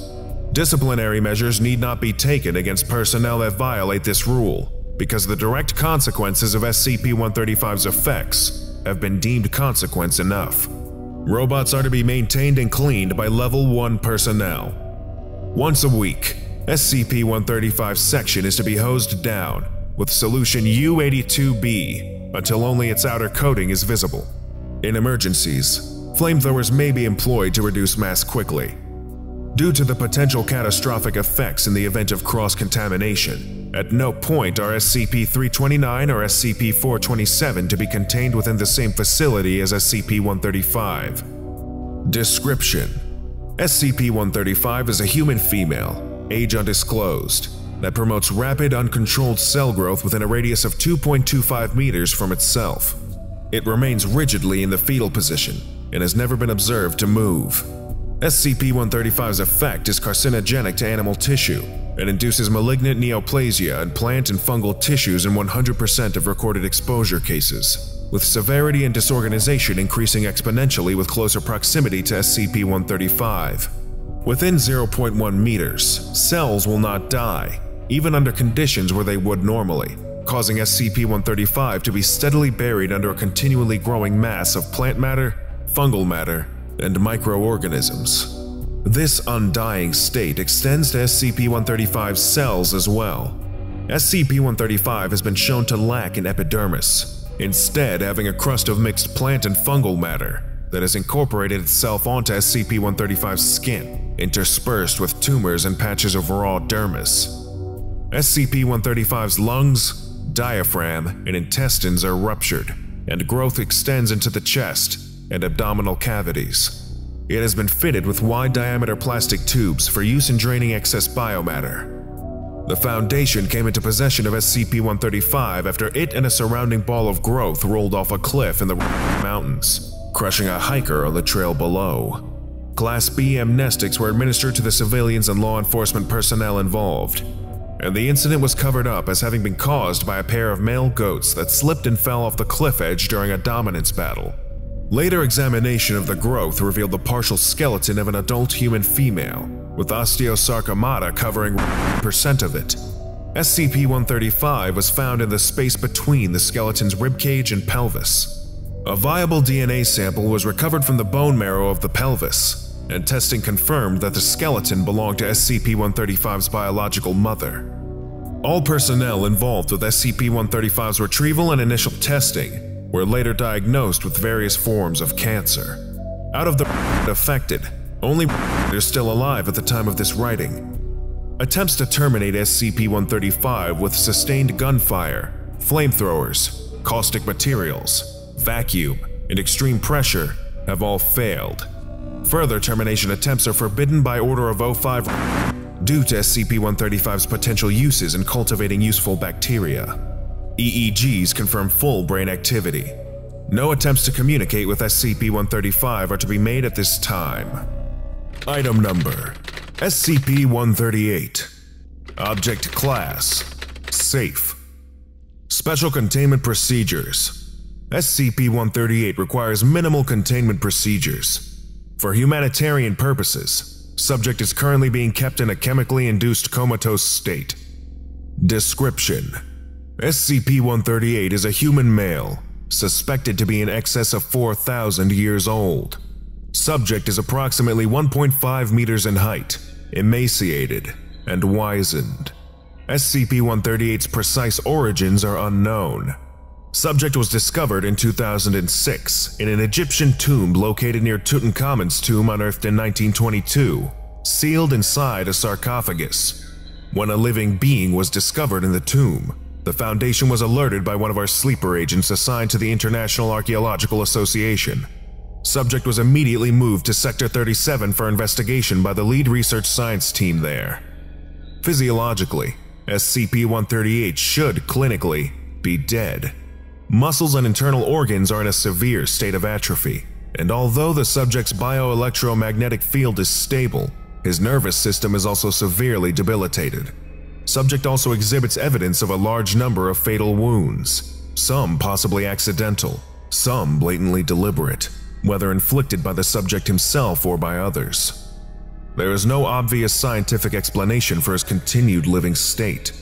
Disciplinary measures need not be taken against personnel that violate this rule, because the direct consequences of S C P one thirty-five's effects have been deemed consequence enough. Robots are to be maintained and cleaned by Level one personnel. Once a week, S C P one thirty-five's section is to be hosed down with solution U eighty-two B until only its outer coating is visible. In emergencies, flamethrowers may be employed to reduce mass quickly. Due to the potential catastrophic effects in the event of cross-contamination, at no point are S C P three twenty-nine or S C P four twenty-seven to be contained within the same facility as S C P one thirty-five. Description: S C P one thirty-five is a human female, age undisclosed, that promotes rapid, uncontrolled cell growth within a radius of two point two five meters from itself. It remains rigidly in the fetal position and has never been observed to move. S C P one thirty-five's effect is carcinogenic to animal tissue and induces malignant neoplasia in plant and fungal tissues in one hundred percent of recorded exposure cases, with severity and disorganization increasing exponentially with closer proximity to S C P one thirty-five. Within zero point one meters, cells will not die, even under conditions where they would normally, causing S C P one thirty-five to be steadily buried under a continually growing mass of plant matter, fungal matter, and microorganisms. This undying state extends to S C P one thirty-five's cells as well. S C P one thirty-five has been shown to lack an epidermis, instead having a crust of mixed plant and fungal matter that has incorporated itself onto S C P one thirty-five's skin, interspersed with tumors and patches of raw dermis. S C P one thirty-five's lungs, diaphragm, and intestines are ruptured, and growth extends into the chest and abdominal cavities. It has been fitted with wide-diameter plastic tubes for use in draining excess biomatter. The Foundation came into possession of S C P one thirty-five after it and a surrounding ball of growth rolled off a cliff in the mountains, crushing a hiker on the trail below. Class B amnestics were administered to the civilians and law enforcement personnel involved, and the incident was covered up as having been caused by a pair of male goats that slipped and fell off the cliff edge during a dominance battle. Later examination of the growth revealed the partial skeleton of an adult human female, with osteosarcomata covering one percent of it. S C P one thirty-five was found in the space between the skeleton's ribcage and pelvis. A viable D N A sample was recovered from the bone marrow of the pelvis, and testing confirmed that the skeleton belonged to S C P one thirty-five's biological mother. All personnel involved with S C P one thirty-five's retrieval and initial testing were later diagnosed with various forms of cancer. Out of the affected, only are still alive at the time of this writing. Attempts to terminate S C P one thirty-five with sustained gunfire, flamethrowers, caustic materials, vacuum, and extreme pressure have all failed. Further termination attempts are forbidden by Order of oh five due to S C P one thirty-five's potential uses in cultivating useful bacteria. E E Gs confirm full brain activity. No attempts to communicate with S C P one thirty-five are to be made at this time. Item number: S C P one thirty-eight. Object class: safe. Special containment procedures: S C P one thirty-eight requires minimal containment procedures. For humanitarian purposes, subject is currently being kept in a chemically induced comatose state. Description: S C P one thirty-eight is a human male, suspected to be in excess of four thousand years old. Subject is approximately one point five meters in height, emaciated, and wizened. S C P one thirty-eight's precise origins are unknown. Subject was discovered in two thousand six in an Egyptian tomb located near Tutankhamun's tomb, unearthed in nineteen twenty-two, sealed inside a sarcophagus. When a living being was discovered in the tomb, the Foundation was alerted by one of our sleeper agents assigned to the International Archaeological Association. Subject was immediately moved to Sector thirty-seven for investigation by the lead research science team there. Physiologically, S C P one thirty-eight should, clinically, be dead. Muscles and internal organs are in a severe state of atrophy, and although the subject's bioelectromagnetic field is stable, his nervous system is also severely debilitated. Subject also exhibits evidence of a large number of fatal wounds, some possibly accidental, some blatantly deliberate, whether inflicted by the subject himself or by others. There is no obvious scientific explanation for his continued living state.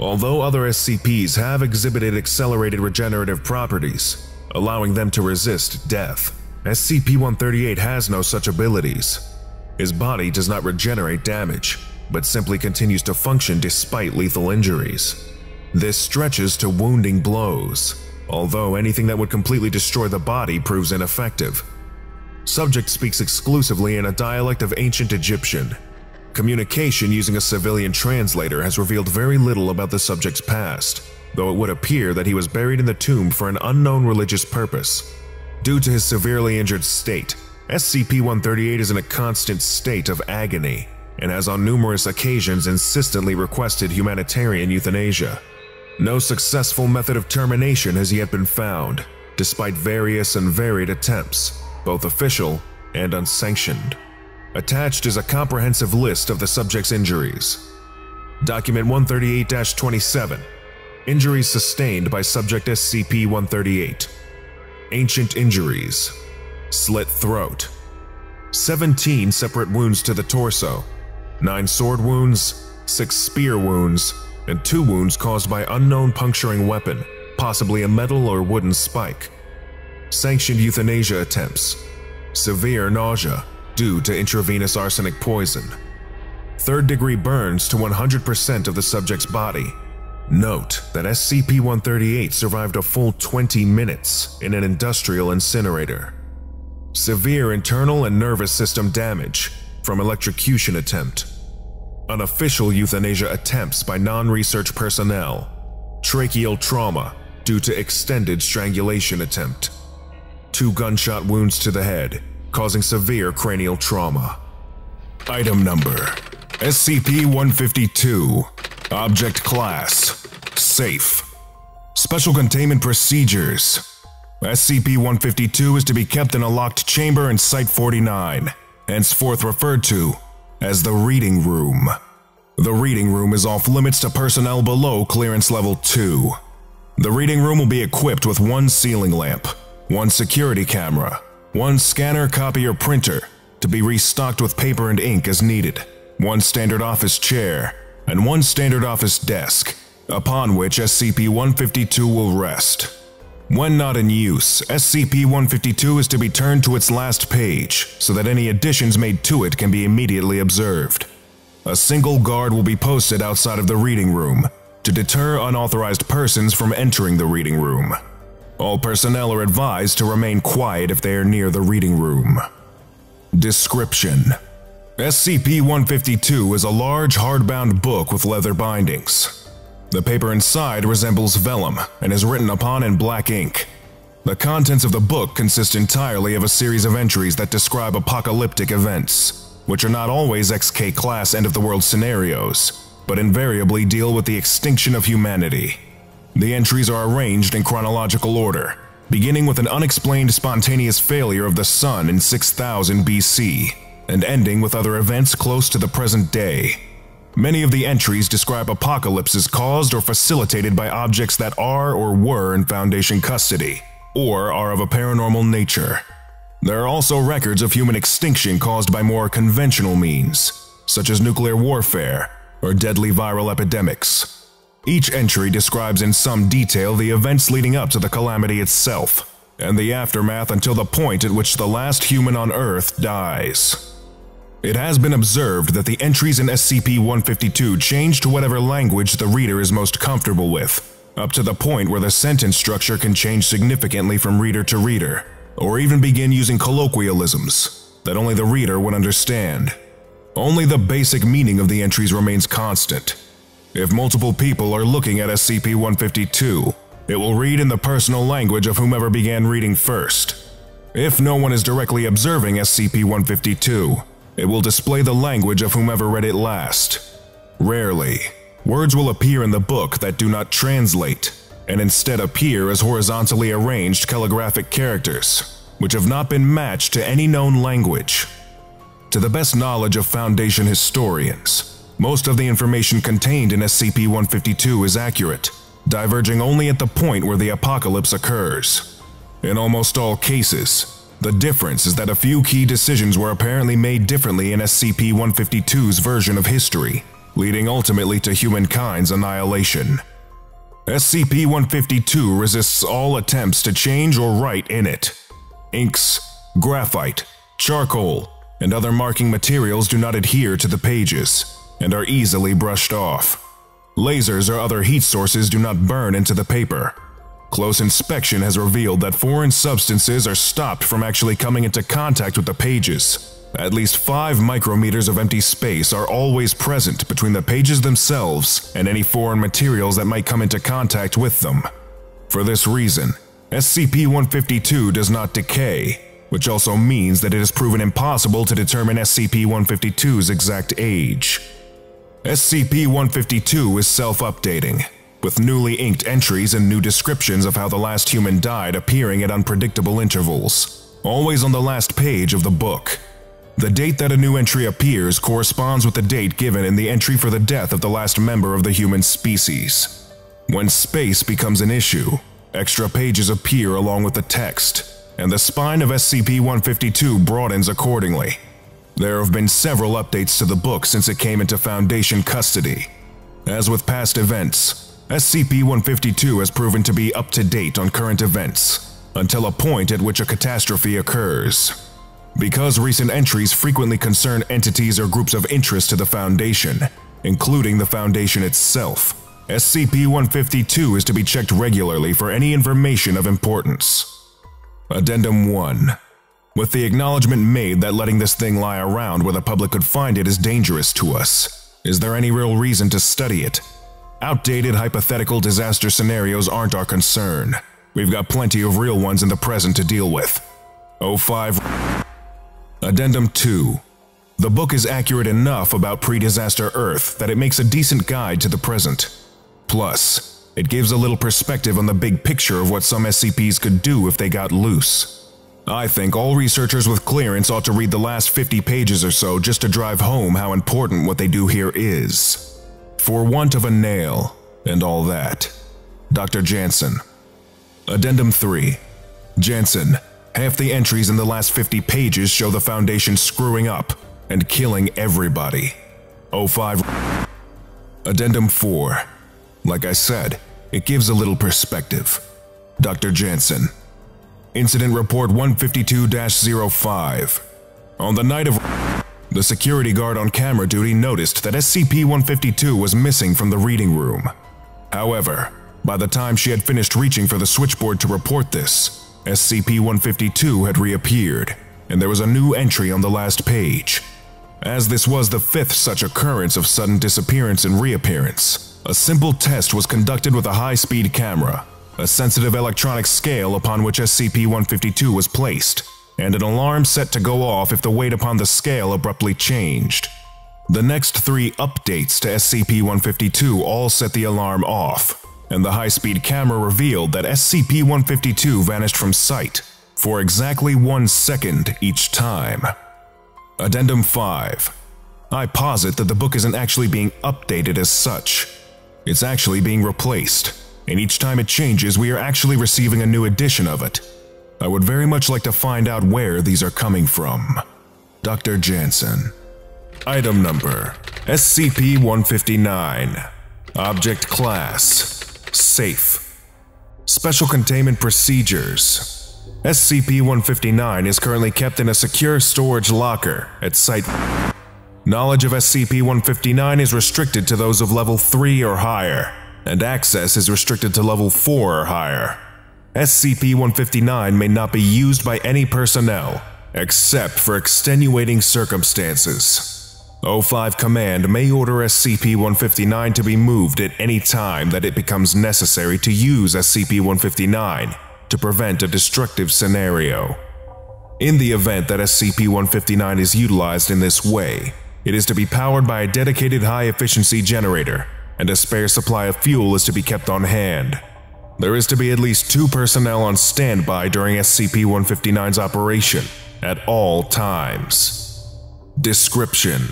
Although other S C Ps have exhibited accelerated regenerative properties, allowing them to resist death, S C P one thirty-eight has no such abilities. His body does not regenerate damage, but simply continues to function despite lethal injuries. This stretches to wounding blows, although anything that would completely destroy the body proves ineffective. Subject speaks exclusively in a dialect of ancient Egyptian. Communication using a civilian translator has revealed very little about the subject's past, though it would appear that he was buried in the tomb for an unknown religious purpose. Due to his severely injured state, S C P one thirty-eight is in a constant state of agony and has on numerous occasions insistently requested humanitarian euthanasia. No successful method of termination has yet been found, despite various and varied attempts, both official and unsanctioned. Attached is a comprehensive list of the subject's injuries. Document one thirty-eight dash twenty-seven, Injuries Sustained by Subject S C P one thirty-eight. Ancient Injuries: Slit Throat, seventeen separate wounds to the torso, nine sword wounds, six spear wounds, and two wounds caused by unknown puncturing weapon, possibly a metal or wooden spike. Sanctioned euthanasia attempts: severe nausea due to intravenous arsenic poison. Third-degree burns to one hundred percent of the subject's body. Note that S C P one thirty-eight survived a full twenty minutes in an industrial incinerator. Severe internal and nervous system damage from electrocution attempt. Unofficial euthanasia attempts by non-research personnel. Tracheal trauma due to extended strangulation attempt. Two gunshot wounds to the head, causing severe cranial trauma. Item number: S C P one fifty-two. Object class: safe. Special containment procedures: S C P one fifty-two is to be kept in a locked chamber in Site forty-nine, henceforth referred to as the Reading Room. The Reading Room is off limits to personnel below Clearance Level two. The Reading Room will be equipped with one ceiling lamp, one security camera, one scanner, copier, printer to be restocked with paper and ink as needed, one standard office chair, and one standard office desk, upon which S C P one fifty-two will rest. When not in use, S C P one fifty-two is to be turned to its last page so that any additions made to it can be immediately observed. A single guard will be posted outside of the Reading Room to deter unauthorized persons from entering the Reading Room. All personnel are advised to remain quiet if they are near the Reading Room. Description: S C P one fifty-two is a large hardbound book with leather bindings. The paper inside resembles vellum and is written upon in black ink. The contents of the book consist entirely of a series of entries that describe apocalyptic events, which are not always X K class end-of-the-world scenarios, but invariably deal with the extinction of humanity. The entries are arranged in chronological order, beginning with an unexplained spontaneous failure of the sun in six thousand B C, and ending with other events close to the present day. Many of the entries describe apocalypses caused or facilitated by objects that are or were in Foundation custody, or are of a paranormal nature. There are also records of human extinction caused by more conventional means, such as nuclear warfare or deadly viral epidemics. Each entry describes in some detail the events leading up to the calamity itself, and the aftermath until the point at which the last human on Earth dies. It has been observed that the entries in S C P one fifty-two change to whatever language the reader is most comfortable with, up to the point where the sentence structure can change significantly from reader to reader, or even begin using colloquialisms that only the reader would understand. Only the basic meaning of the entries remains constant. If multiple people are looking at S C P one fifty-two, it will read in the personal language of whomever began reading first. If no one is directly observing S C P one fifty-two, it will display the language of whomever read it last. Rarely, words will appear in the book that do not translate, and instead appear as horizontally arranged calligraphic characters, which have not been matched to any known language. To the best knowledge of Foundation historians, most of the information contained in S C P one fifty-two is accurate, diverging only at the point where the apocalypse occurs. In almost all cases, the difference is that a few key decisions were apparently made differently in S C P one fifty-two's version of history, leading ultimately to humankind's annihilation. S C P one fifty-two resists all attempts to change or write in it. Inks, graphite, charcoal, and other marking materials do not adhere to the pages and are easily brushed off. Lasers or other heat sources do not burn into the paper. Close inspection has revealed that foreign substances are stopped from actually coming into contact with the pages. At least five micrometers of empty space are always present between the pages themselves and any foreign materials that might come into contact with them. For this reason, S C P one fifty-two does not decay, which also means that it has proven impossible to determine S C P one fifty-two's exact age. S C P one fifty-two is self-updating, with newly inked entries and new descriptions of how the last human died appearing at unpredictable intervals, always on the last page of the book. The date that a new entry appears corresponds with the date given in the entry for the death of the last member of the human species. When space becomes an issue, extra pages appear along with the text, and the spine of S C P one fifty-two broadens accordingly. There have been several updates to the book since it came into Foundation custody. As with past events, S C P one fifty-two has proven to be up to date on current events, until a point at which a catastrophe occurs. Because recent entries frequently concern entities or groups of interest to the Foundation, including the Foundation itself, S C P one fifty-two is to be checked regularly for any information of importance. Addendum one. With the acknowledgement made that letting this thing lie around where the public could find it is dangerous to us, is there any real reason to study it? Outdated hypothetical disaster scenarios aren't our concern. We've got plenty of real ones in the present to deal with. oh five. Addendum two. The book is accurate enough about pre-disaster Earth that it makes a decent guide to the present. Plus, it gives a little perspective on the big picture of what some S C Ps could do if they got loose. I think all researchers with clearance ought to read the last fifty pages or so just to drive home how important what they do here is. For want of a nail, and all that. Doctor Jansen. Addendum three. Jansen, half the entries in the last fifty pages show the Foundation screwing up and killing everybody. oh five. Addendum four. Like I said, it gives a little perspective. Doctor Jansen. Incident Report one fifty-two dash oh five. On the night of the security guard on camera duty noticed that S C P one fifty-two was missing from the reading room. However, by the time she had finished reaching for the switchboard to report this, S C P one fifty-two had reappeared, and there was a new entry on the last page. As this was the fifth such occurrence of sudden disappearance and reappearance, a simple test was conducted with a high-speed camera, a sensitive electronic scale upon which S C P one fifty-two was placed, and an alarm set to go off if the weight upon the scale abruptly changed. The next three updates to S C P one fifty-two all set the alarm off, and the high-speed camera revealed that S C P one fifty-two vanished from sight for exactly one second each time. Addendum five. I posit that the book isn't actually being updated as such. It's actually being replaced, and each time it changes, we are actually receiving a new edition of it. I would very much like to find out where these are coming from. Doctor Jansen. Item number, S C P one fifty-nine. Object class, safe. Special containment procedures. S C P one fifty-nine is currently kept in a secure storage locker at Site nineteen. Knowledge of S C P one fifty-nine is restricted to those of Level three or higher, and access is restricted to Level four or higher. S C P one fifty-nine may not be used by any personnel, except for extenuating circumstances. oh five Command may order S C P one fifty-nine to be moved at any time that it becomes necessary to use S C P one fifty-nine to prevent a destructive scenario. In the event that S C P one fifty-nine is utilized in this way, it is to be powered by a dedicated high-efficiency generator, and a spare supply of fuel is to be kept on hand. There is to be at least two personnel on standby during S C P one fifty-nine's operation at all times. Description: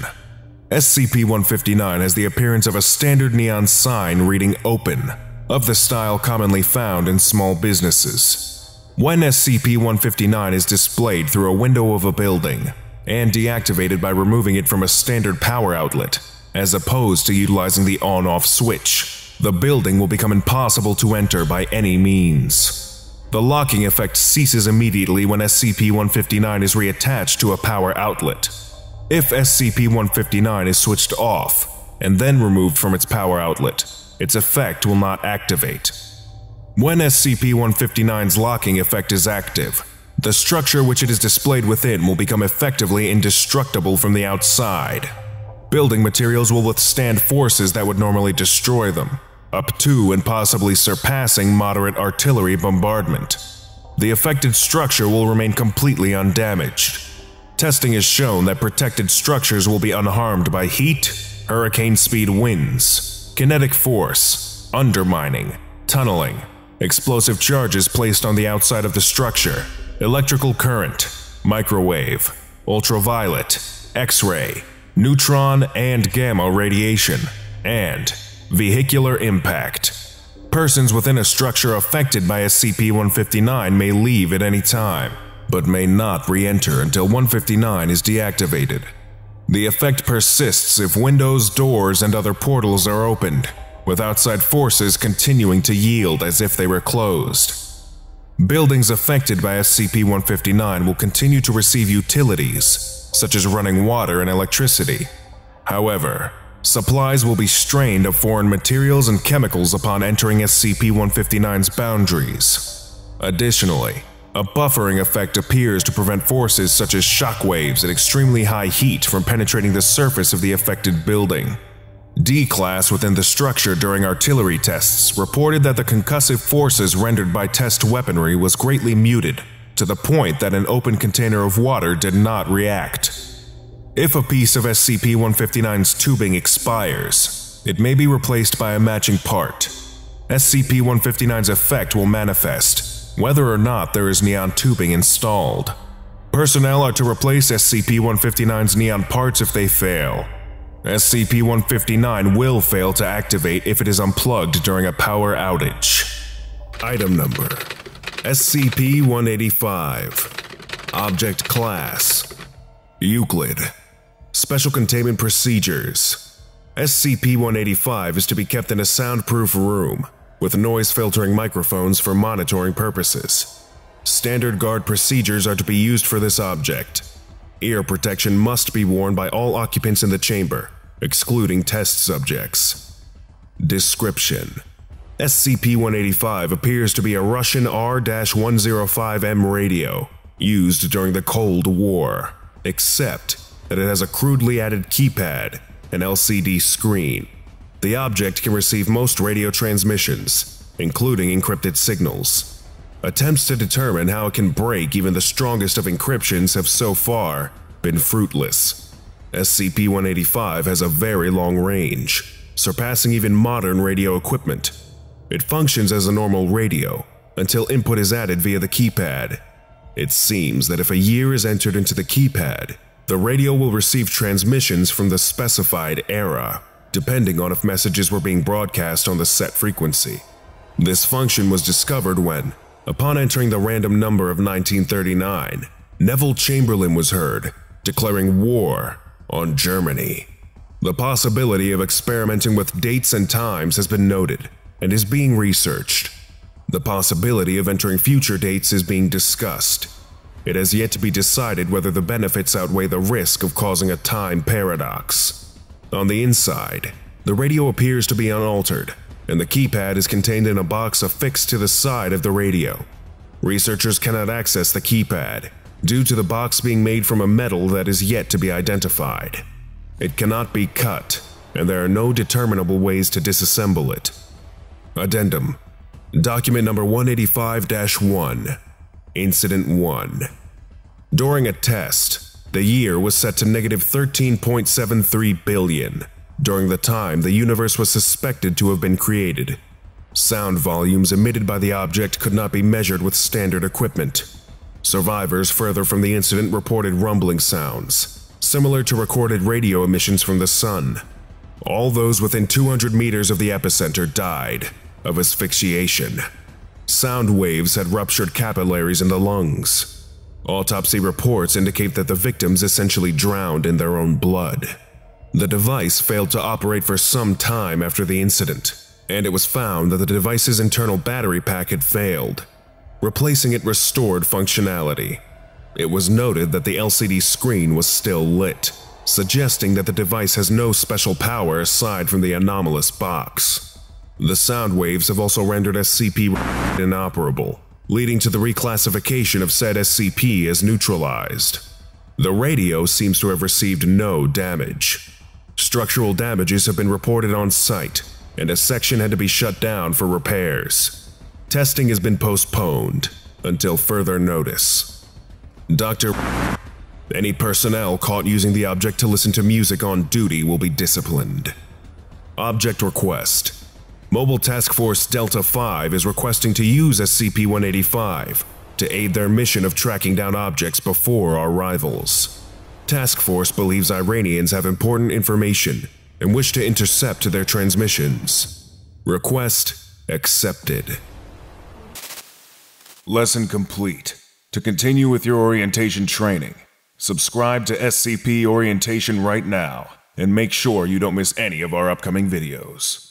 S C P one fifty-nine has the appearance of a standard neon sign reading "Open," of the style commonly found in small businesses. When S C P one fifty-nine is displayed through a window of a building, and deactivated by removing it from a standard power outlet, as opposed to utilizing the on-off switch, the building will become impossible to enter by any means. The locking effect ceases immediately when S C P one fifty-nine is reattached to a power outlet. If S C P one fifty-nine is switched off and then removed from its power outlet, its effect will not activate. When S C P one fifty-nine's locking effect is active, the structure which it is displayed within will become effectively indestructible from the outside. Building materials will withstand forces that would normally destroy them, up to and possibly surpassing moderate artillery bombardment. The affected structure will remain completely undamaged. Testing has shown that protected structures will be unharmed by heat, hurricane speed winds, kinetic force, undermining, tunneling, explosive charges placed on the outside of the structure, electrical current, microwave, ultraviolet, X-ray, neutron and gamma radiation, and vehicular impact. Persons within a structure affected by S C P one fifty-nine may leave at any time, but may not re-enter until one fifty-nine is deactivated. The effect persists if windows, doors, and other portals are opened, with outside forces continuing to yield as if they were closed. Buildings affected by S C P one fifty-nine will continue to receive utilities, such as running water and electricity. However, supplies will be strained of foreign materials and chemicals upon entering S C P one fifty-nine's boundaries. Additionally, a buffering effect appears to prevent forces such as shockwaves and extremely high heat from penetrating the surface of the affected building. D-Class within the structure during artillery tests reported that the concussive forces rendered by test weaponry was greatly muted, to the point that an open container of water did not react. If a piece of S C P one fifty-nine's tubing expires, it may be replaced by a matching part. S C P one fifty-nine's effect will manifest, whether or not there is neon tubing installed. Personnel are to replace S C P one fifty-nine's neon parts if they fail. S C P one fifty-nine will fail to activate if it is unplugged during a power outage. Item number: S C P one eighty-five. Object Class: Euclid. Special Containment Procedures: S C P one eighty-five is to be kept in a soundproof room, with noise-filtering microphones for monitoring purposes. Standard guard procedures are to be used for this object. Ear protection must be worn by all occupants in the chamber, excluding test subjects. Description: S C P one eighty-five appears to be a Russian R one oh five M radio used during the Cold War, except that it has a crudely added keypad, an L C D screen. The object can receive most radio transmissions, including encrypted signals. Attempts to determine how it can break even the strongest of encryptions have so far been fruitless. S C P one eighty-five has a very long range, surpassing even modern radio equipment. It functions as a normal radio until input is added via the keypad. It seems that if a year is entered into the keypad, the radio will receive transmissions from the specified era, depending on if messages were being broadcast on the set frequency. This function was discovered when, upon entering the random number of nineteen thirty-nine, Neville Chamberlain was heard, declaring war on Germany. The possibility of experimenting with dates and times has been noted and is being researched. The possibility of entering future dates is being discussed. It has yet to be decided whether the benefits outweigh the risk of causing a time paradox. On the inside, the radio appears to be unaltered, and the keypad is contained in a box affixed to the side of the radio. Researchers cannot access the keypad due to the box being made from a metal that is yet to be identified. It cannot be cut, and there are no determinable ways to disassemble it. Addendum: Document number one eighty-five dash one, Incident one. During a test, the year was set to negative thirteen point seven three billion, during the time the universe was suspected to have been created. Sound volumes emitted by the object could not be measured with standard equipment. Survivors further from the incident reported rumbling sounds, similar to recorded radio emissions from the sun. All those within two hundred meters of the epicenter died of asphyxiation. Sound waves had ruptured capillaries in the lungs. Autopsy reports indicate that the victims essentially drowned in their own blood. The device failed to operate for some time after the incident, and it was found that the device's internal battery pack had failed. Replacing it restored functionality. It was noted that the L C D screen was still lit, suggesting that the device has no special power aside from the anomalous box. The sound waves have also rendered S C P inoperable, leading to the reclassification of said S C P as neutralized. The radio seems to have received no damage. Structural damages have been reported on site, and a section had to be shut down for repairs. Testing has been postponed until further notice. Doctor Any personnel caught using the object to listen to music on duty will be disciplined. Object request. Mobile Task Force Delta five is requesting to use S C P one eighty-five to aid their mission of tracking down objects before our rivals. Task Force believes Iranians have important information and wish to intercept their transmissions. Request accepted. Lesson complete. To continue with your orientation training, subscribe to S C P Orientation right now and make sure you don't miss any of our upcoming videos.